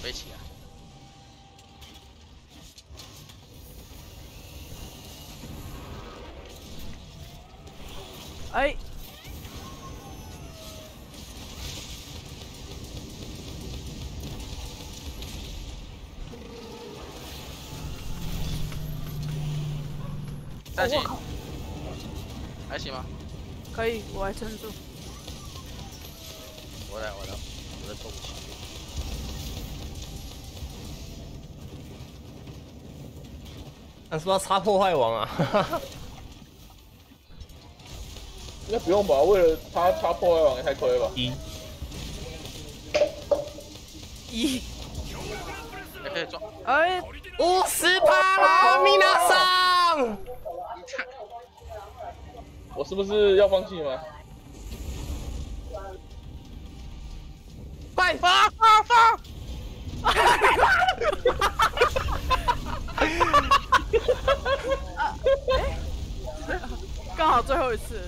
飞起来！哎，再见，还行吗？可以，我还撑住。我来，我在做武器。 那是不是要插破坏王啊？应该不用吧？为了他插破坏王也太亏了吧？一，还可以撞。哎，50%啦，米娜桑！我是不是要放弃吗？快放！刚好最后一次，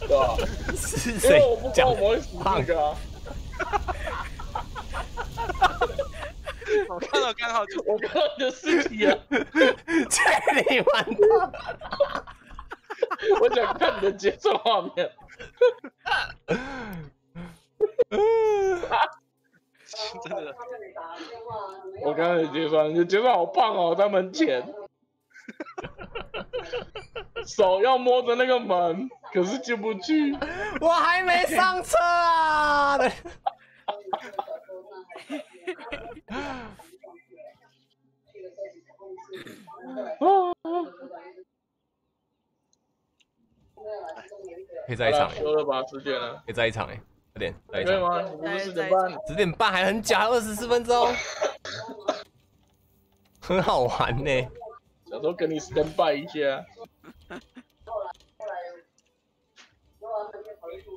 对吧？是谁讲胖哥？我看到刚好就我看到你的尸体啊！这你完蛋！我想看你的节奏画面。真的，我刚才结算，你结算好棒哦，在门前，手要摸着那个门，可是进不去。我还没上车啊！可以再一场、欸，可以再一场哎、欸。 点，可以吗？10点半还很假，24分钟，很好玩呢、欸。想说跟你 stand by 一下。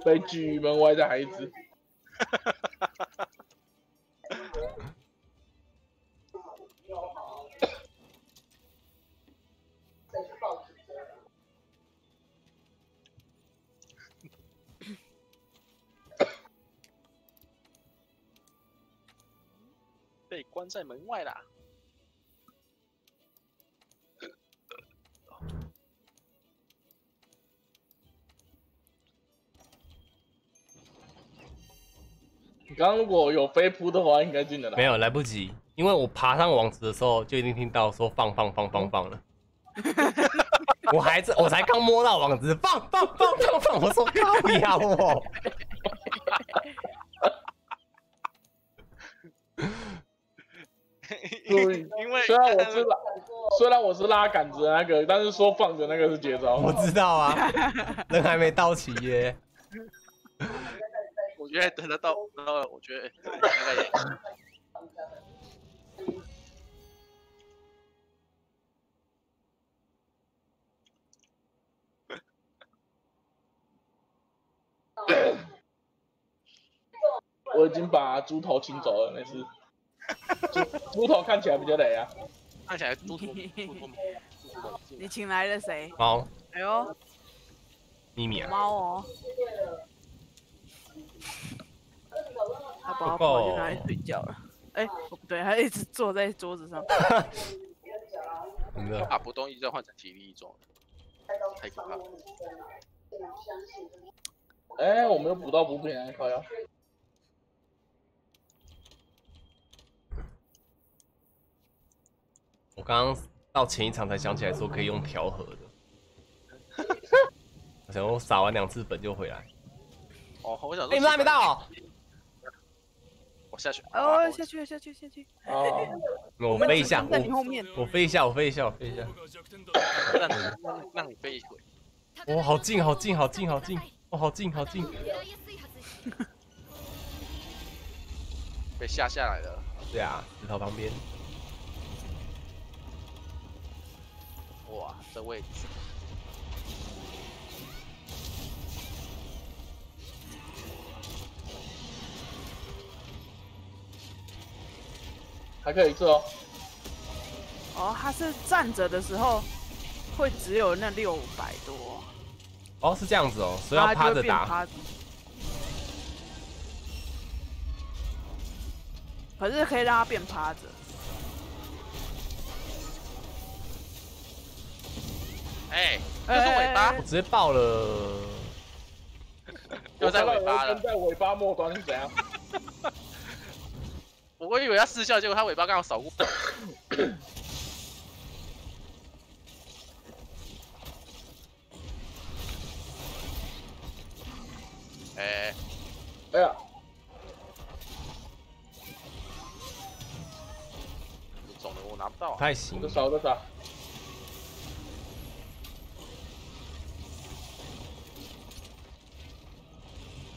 被拒于门外的孩子。被关在门外啦！你刚刚如果有飞扑的话，应该进得来。没有，来不及，因为我爬上网子的时候就已经听到说放了。我才刚摸到网子，放！我说靠呀我。虽然我是拉杆子的那个，但是说放着那个是绝招。我知道啊，人还没到齐耶。我觉得等他到了，我觉得大概也。我已经把猪头请走了，那次。 猪头看起来比较累啊，看起来猪头。你请来了谁？猫。哎呦，咪咪啊。猫哦。他把我抱去哪里睡觉了？哎，不对，他一直坐在桌子上。他把不动意志换成体力一种，太可怕了。哎，我没有补到补品啊，靠呀！ 我刚刚到前一场才想起来说可以用调和的，我想我撒完2次本就回来。哦，我想说，你们还没到、哦？我下去。哦，下去。哦，我飞一下，我飞一下。让你飞一回。哇，好近！哇，好近！被吓下来了。对啊，石头旁边。 哇，这位置！还可以做哦。哦，他是站着的时候会只有那600多。哦，是这样子哦，所以要趴着打。可是可以让他变趴着。 哎，就是尾巴，我直接爆了。又在尾巴了，在尾巴末端是怎样？我以为他失效，结果他尾巴刚好扫过。哎，哎呀！中了，我拿不到。太行，我的少，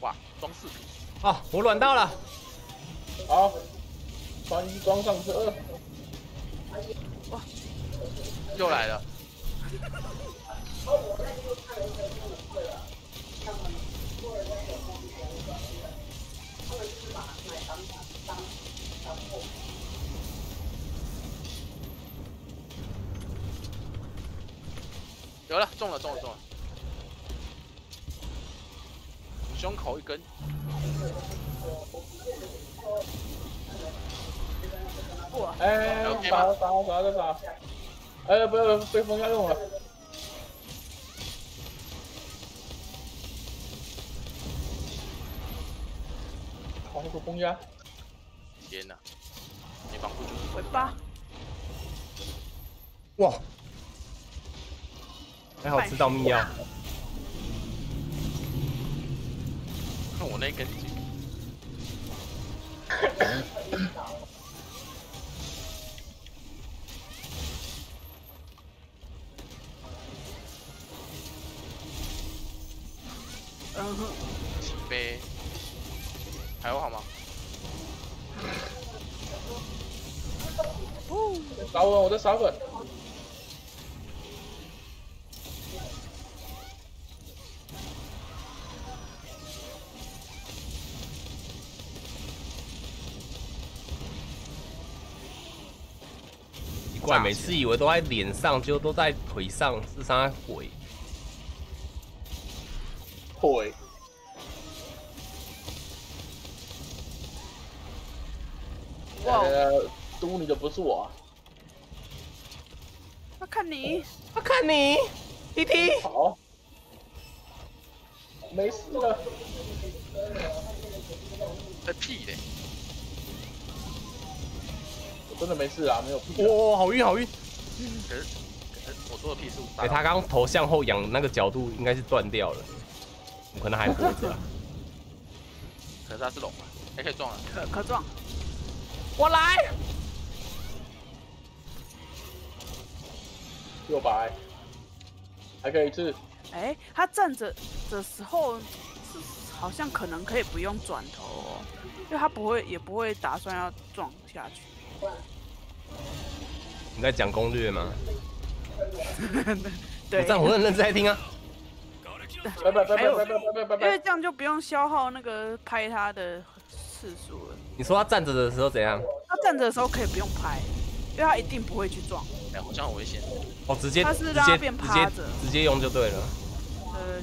哇，装饰品！哦，我软到了。好，装上2。哇，又来了。有了，中了。 胸口1根，哇！哎，打！哎，不要被风要用了。好，那个风压。天哪！你防不住。尾巴。哇！还好吃到蜜药。 我那根筋，起飞，还有好吗？撒粉，我在撒粉。怪，每次以为都在脸上，结果都在腿上，是啥鬼？腿。哇！堵你的不是我。他看你，他看你，弟弟。好。没事了。在屁嘞！ 真的没事啊，没有屁。哇，好晕好晕！可是我做的屁是五。哎，他刚刚头向后仰那个角度应该是断掉了，我可能还活着。可是他是龙嘛，哎，可以撞了，可撞！我来。600，还可以一次。哎，他站着的时候是好像可能可以不用转头哦，因为他也不会打算要撞下去。 你在讲攻略吗？对，这样我很认真在听啊。因为这样就不用消耗那个拍他的次数了。你说他站着的时候怎样？他站着的时候可以不用拍，因为他一定不会去撞。哎，好像很危险。哦，直接他是让他变趴着，直接用就对了。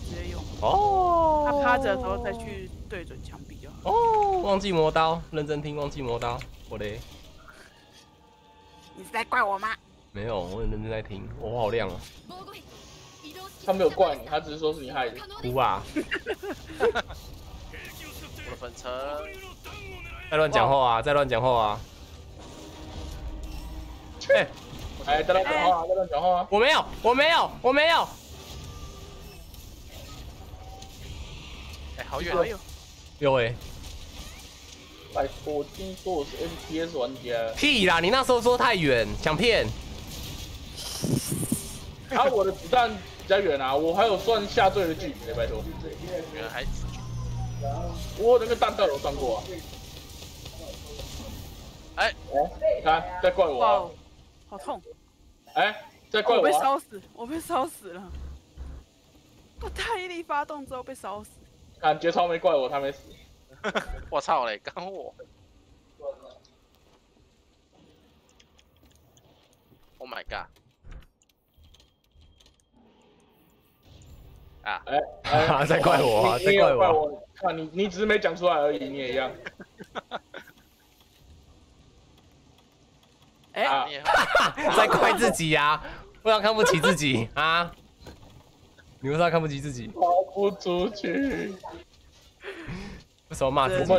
直接用。哦。他趴着的时候再去对准墙壁就好。哦，忘记磨刀，认真听，忘记磨刀，我嘞。 你是在怪我吗？没有，我很认真在听。我好亮啊！他没有怪你，他只是说是你害的。哭啊！我的粉尘！再乱讲话啊！再乱讲话啊！哎，哎，再乱讲话啊！再乱讲话啊！我没有，我没有，我没有。哎，好远！有哎。 拜托，我听说我是 NPS 玩家。屁啦！你那时候说太远，想骗。啊，我的子弹比较远啊，我还有算下坠的距离嘞，拜托。原来还，我那个弹道有算过啊。哎，你看，在怪我啊。好痛。哎，在怪我。我被烧死，我被烧死了。我太力发动之后被烧死。看，绝招没怪我，他没死。 我操嘞！刚我 ，Oh my god！ 啊，哎，在怪我啊，在怪我！看你只是没讲出来而已，你也一样。哎，在怪自己呀？为啥看不起自己啊？你为啥看不起自己？跑不出去。 为什么骂自己？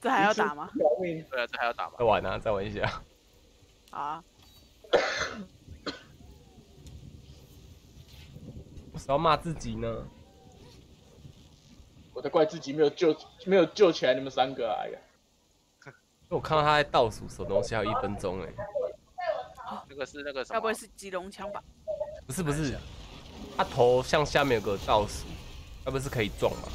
这还要打吗？对啊，这还要打吗？再玩啊，再玩一下。啊！为什么骂自己呢？我在怪自己没有救起来你们三个啊！我看到他在倒数什么东西，还有1分钟哎。那个是那个什么？该不会是吉隆枪吧？不是不是，他头向下面有个倒数，该不是可以撞吧？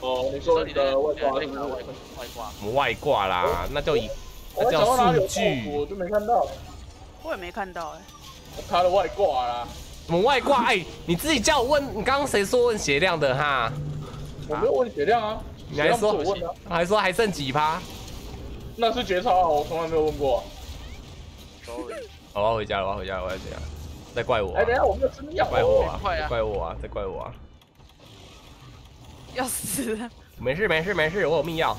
哦，你说你的外挂是外挂？什么外挂啦？那叫那叫数据。我就没看到，我也没看到哎。他的外挂啦？什么外挂？哎，你自己叫我问，你刚刚谁说问血量的哈？我没有问血量啊，你还说还说还剩几趴？那是绝招啊，我从来没有问过。好，我要回家了，我要回家了，我要回家了。再怪我！哎，等下我没有吃药。怪我啊！怪我啊！再怪我啊！ 要死了！没事没事没事，我有密钥。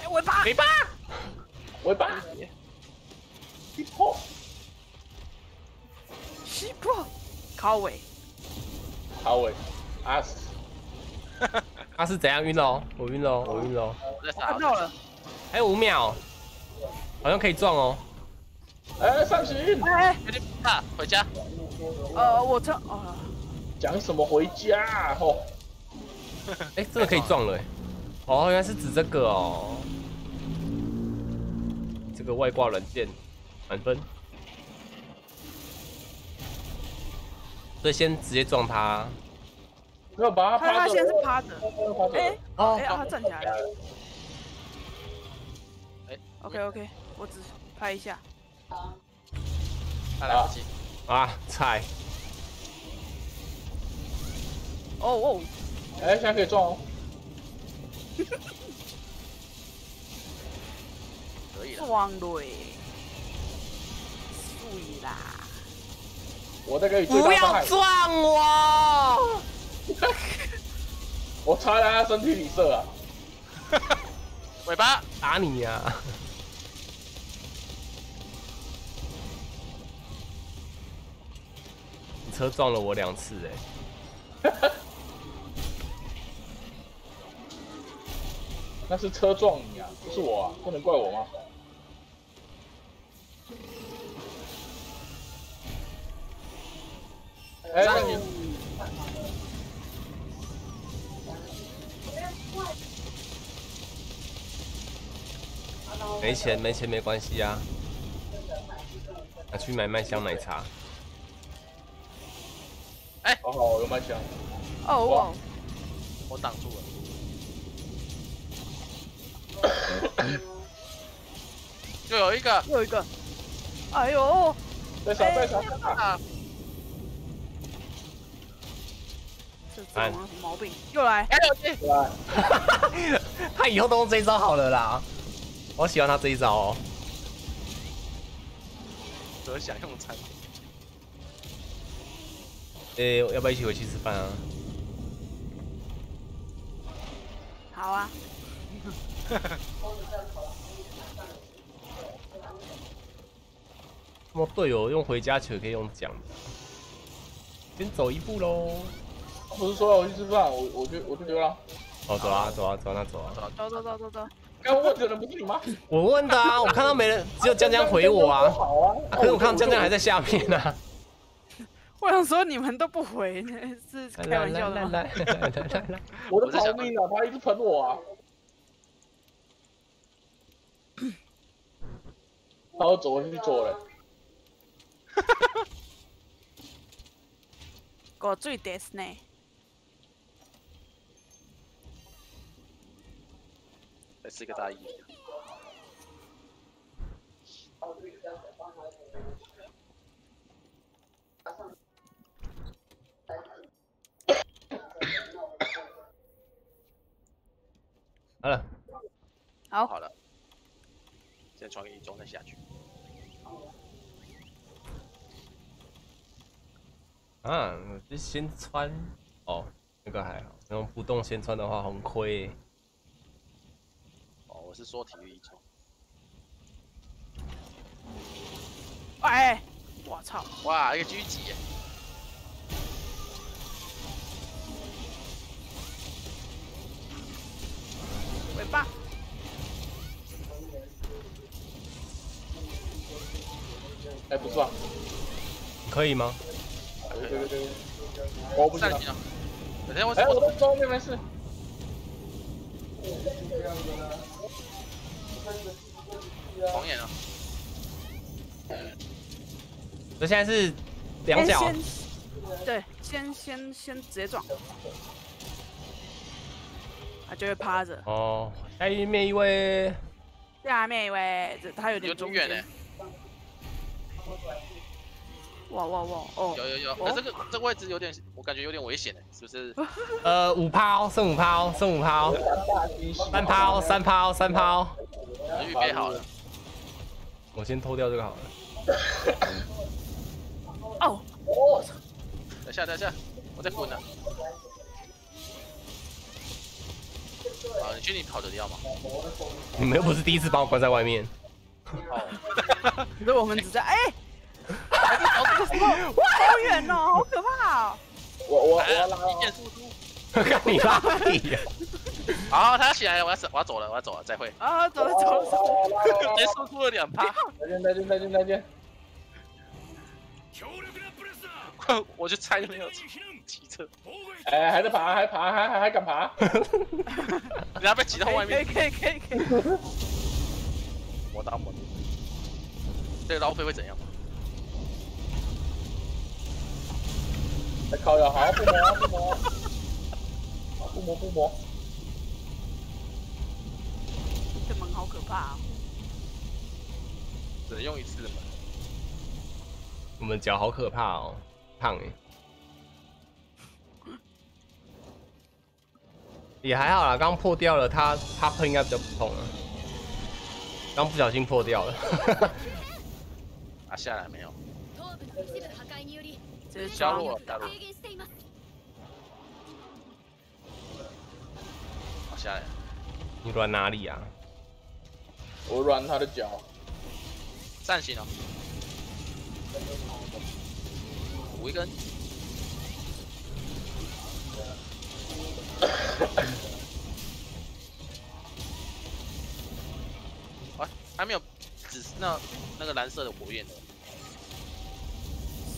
哎，尾巴！尾巴！尾巴！西坡！西坡！卡尾！卡尾！阿斯！阿斯怎样晕了？我晕了，我晕了。我看到了。还有5秒，好像可以撞哦。哎，上去！哎，有点怕，回家。我这哦。 讲什么回家？吼！哎，这个可以撞了哎！哦，原来是指这个哦。这个外挂软件满分，所以先直接撞他。没有把他趴着。他先是趴着。哎，哦，哎，他站起来了。哎 ，OK OK， 我只拍一下。来不及。啊，菜。 哦哦，哎，现在可以撞哦。可以。以啦，爽嘞，碎啦！我那个不要撞我！我插在他身体里射啊！尾巴打你呀、啊！你车撞了我2次哎、欸！那是车撞你啊，不是我啊，不能怪我吗？哎、欸，你没钱，没钱没关系啊，拿去买麦香奶茶。哎、欸，好好，我有麦香。哦，哇，我挡住了。 又有一个，又有一个，哎呦！再闪，再闪！这蟑螂什么毛病？又来！哎呦！他以后都用这一招好了啦，我喜欢他这一招哦。得享用餐。诶，要不要一起回去吃饭啊？好啊。 我队友用回家球可以用讲的，先走一步喽。不是说要我去吃饭，我去溜了。哦，走啊走啊走啊走啊走走走走走。刚问的人不是你吗？我问的啊，我看到没人，只有江江回我啊。好啊，可是我看到江江还在下面啊。我想说你们都不回，是开玩笑的吗？我的逃命啊！他一直喷我啊。 然后走回去做了，哈哈哈！我最得是呢。还是一个大衣。好了。好。好了。 再传给一中，再下去。啊，我就先穿哦，那个还好。然后不动先穿的话很亏。哦，我是说体育一中。哎，我操！哇，一个狙击。尾巴。 哎，不错，可以吗？对对对，我不行了。等下我哎，我在装备没事。红眼了。这现在是两脚。对，先直接撞。他就会趴着。哦，下面一位。下面一位，他有点中远呢。 哇哇哇！哦，有，可这个位置有点，我感觉有点危险的，是不是？5%，剩5%，剩5%，3%，3%，3%。我预备好了，我先偷掉这个好了。哦，我操！等下，我在滚呢。啊，你确定跑得掉吗？你们又不是第一次把我关在外面。 哦，可是我们只在哎，哇，好远哦，好可怕哦！我拉一箭输出，看你拉屁呀！好，他起来了，我要走了，我要走了，再会。啊，走了，连输出了2%。再见。快，我去猜没有骑车。哎，还在爬，还敢爬？人家被挤到外面。可以。 我打我，这个浪费会怎样？靠呀！好，不磨。这门好可怕啊！只能用一次的门。我们脚好可怕哦，烫哎！也还好啦，刚破掉了，他喷应该比较不痛啊。刚不小心破掉了。打下来没有？这是加入了，加入。打下来。你软哪里啊？我软他的脚。扇形啊。补一根。 啊，还没有紫那个蓝色的火焰呢？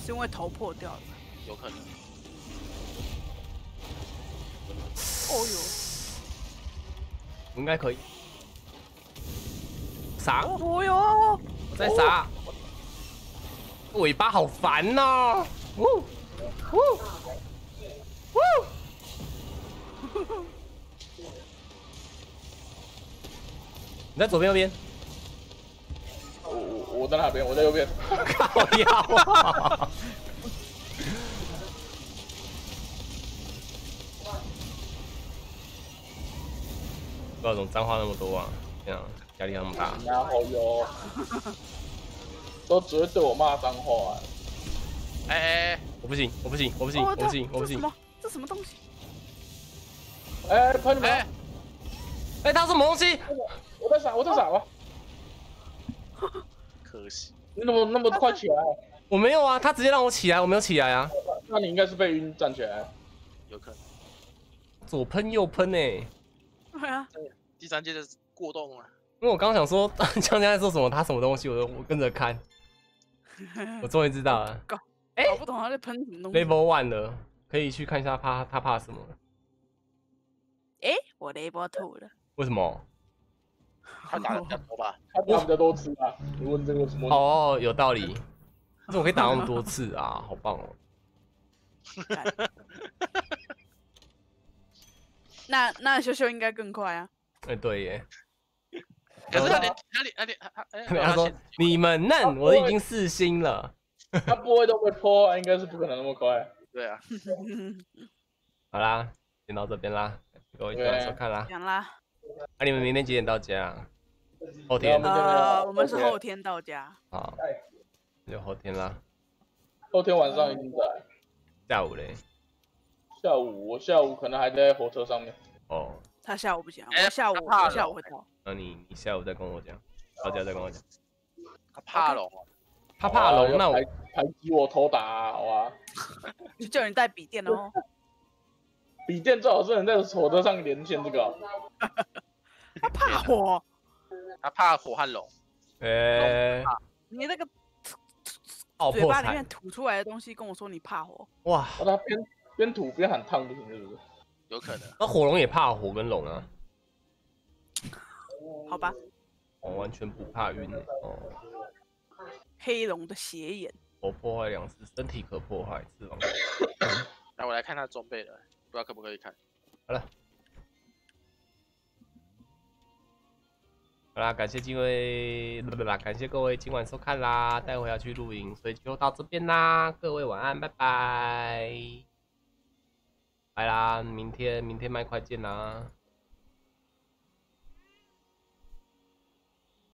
是因为头破掉了？有可能。哦哟，应该可以。啥？哦哟，我在啥？哦、尾巴好烦呐、啊！呜呜呜！ 你在左边右边？我在哪边？我在右边。靠腰啊！不知道怎么脏话那么多啊，这样压力那么大。然后哟，都只会对我骂脏话啊！哎，我不行，我不行，我不行，我不行，我不行！这什么东西？ 哎，快点！哎，哎，他是什么东西？我在闪，我在闪了。可惜，你怎么那么快起来？我没有啊，他直接让我起来，我没有起来啊。那你应该是被晕站起来，有可能。左喷右喷呢？对啊。第三阶的过动啊。因为我刚想说江江在说什么，他什么东西，我跟着看。我终于知道了。搞不懂他在喷什么东西。Level 1了，可以去看一下他怕什么。 哎，我的一波吐了。为什么？他打的比较多吧？他打比较多次啊。你问这个什么？哦，有道理。但是我可以打那么多次啊，好棒哦。那修修应该更快啊。哎，对耶。可是他说你们嫩，我已经4星了。他不会都被破，应该是不可能那么快。对啊。好啦，先到这边啦。 各位观众收看啦，讲啦。那你们明天几点到家？后天。我们是后天到家。好，那就后天啦。后天晚上一定在。下午嘞？下午我下午可能还在火车上面。哦。他下午不行，我下午会到。那你下午再跟我讲，到家再跟我讲。他怕龙。他怕龙，那我还逼我偷打，好啊。就叫人带笔电哦。 笔电最好是能在火车上连线这个、啊。他怕火，他怕火和龙。哎，你那个嘴巴里面吐出来的东西跟我说你怕火。哇，他边吐边喊烫不行是不是？有可能。那火龙也怕火跟龙啊？好吧。我完全不怕晕欸。哦。黑龙的斜眼。我破坏2次，身体可破坏，是吗？那我来看他装备了。 不知道可不可以看？好了，好啦，感谢各位今晚收看啦，待会要去露营，所以就到这边啦，各位晚安，拜拜，拜啦，明天麦快见啦。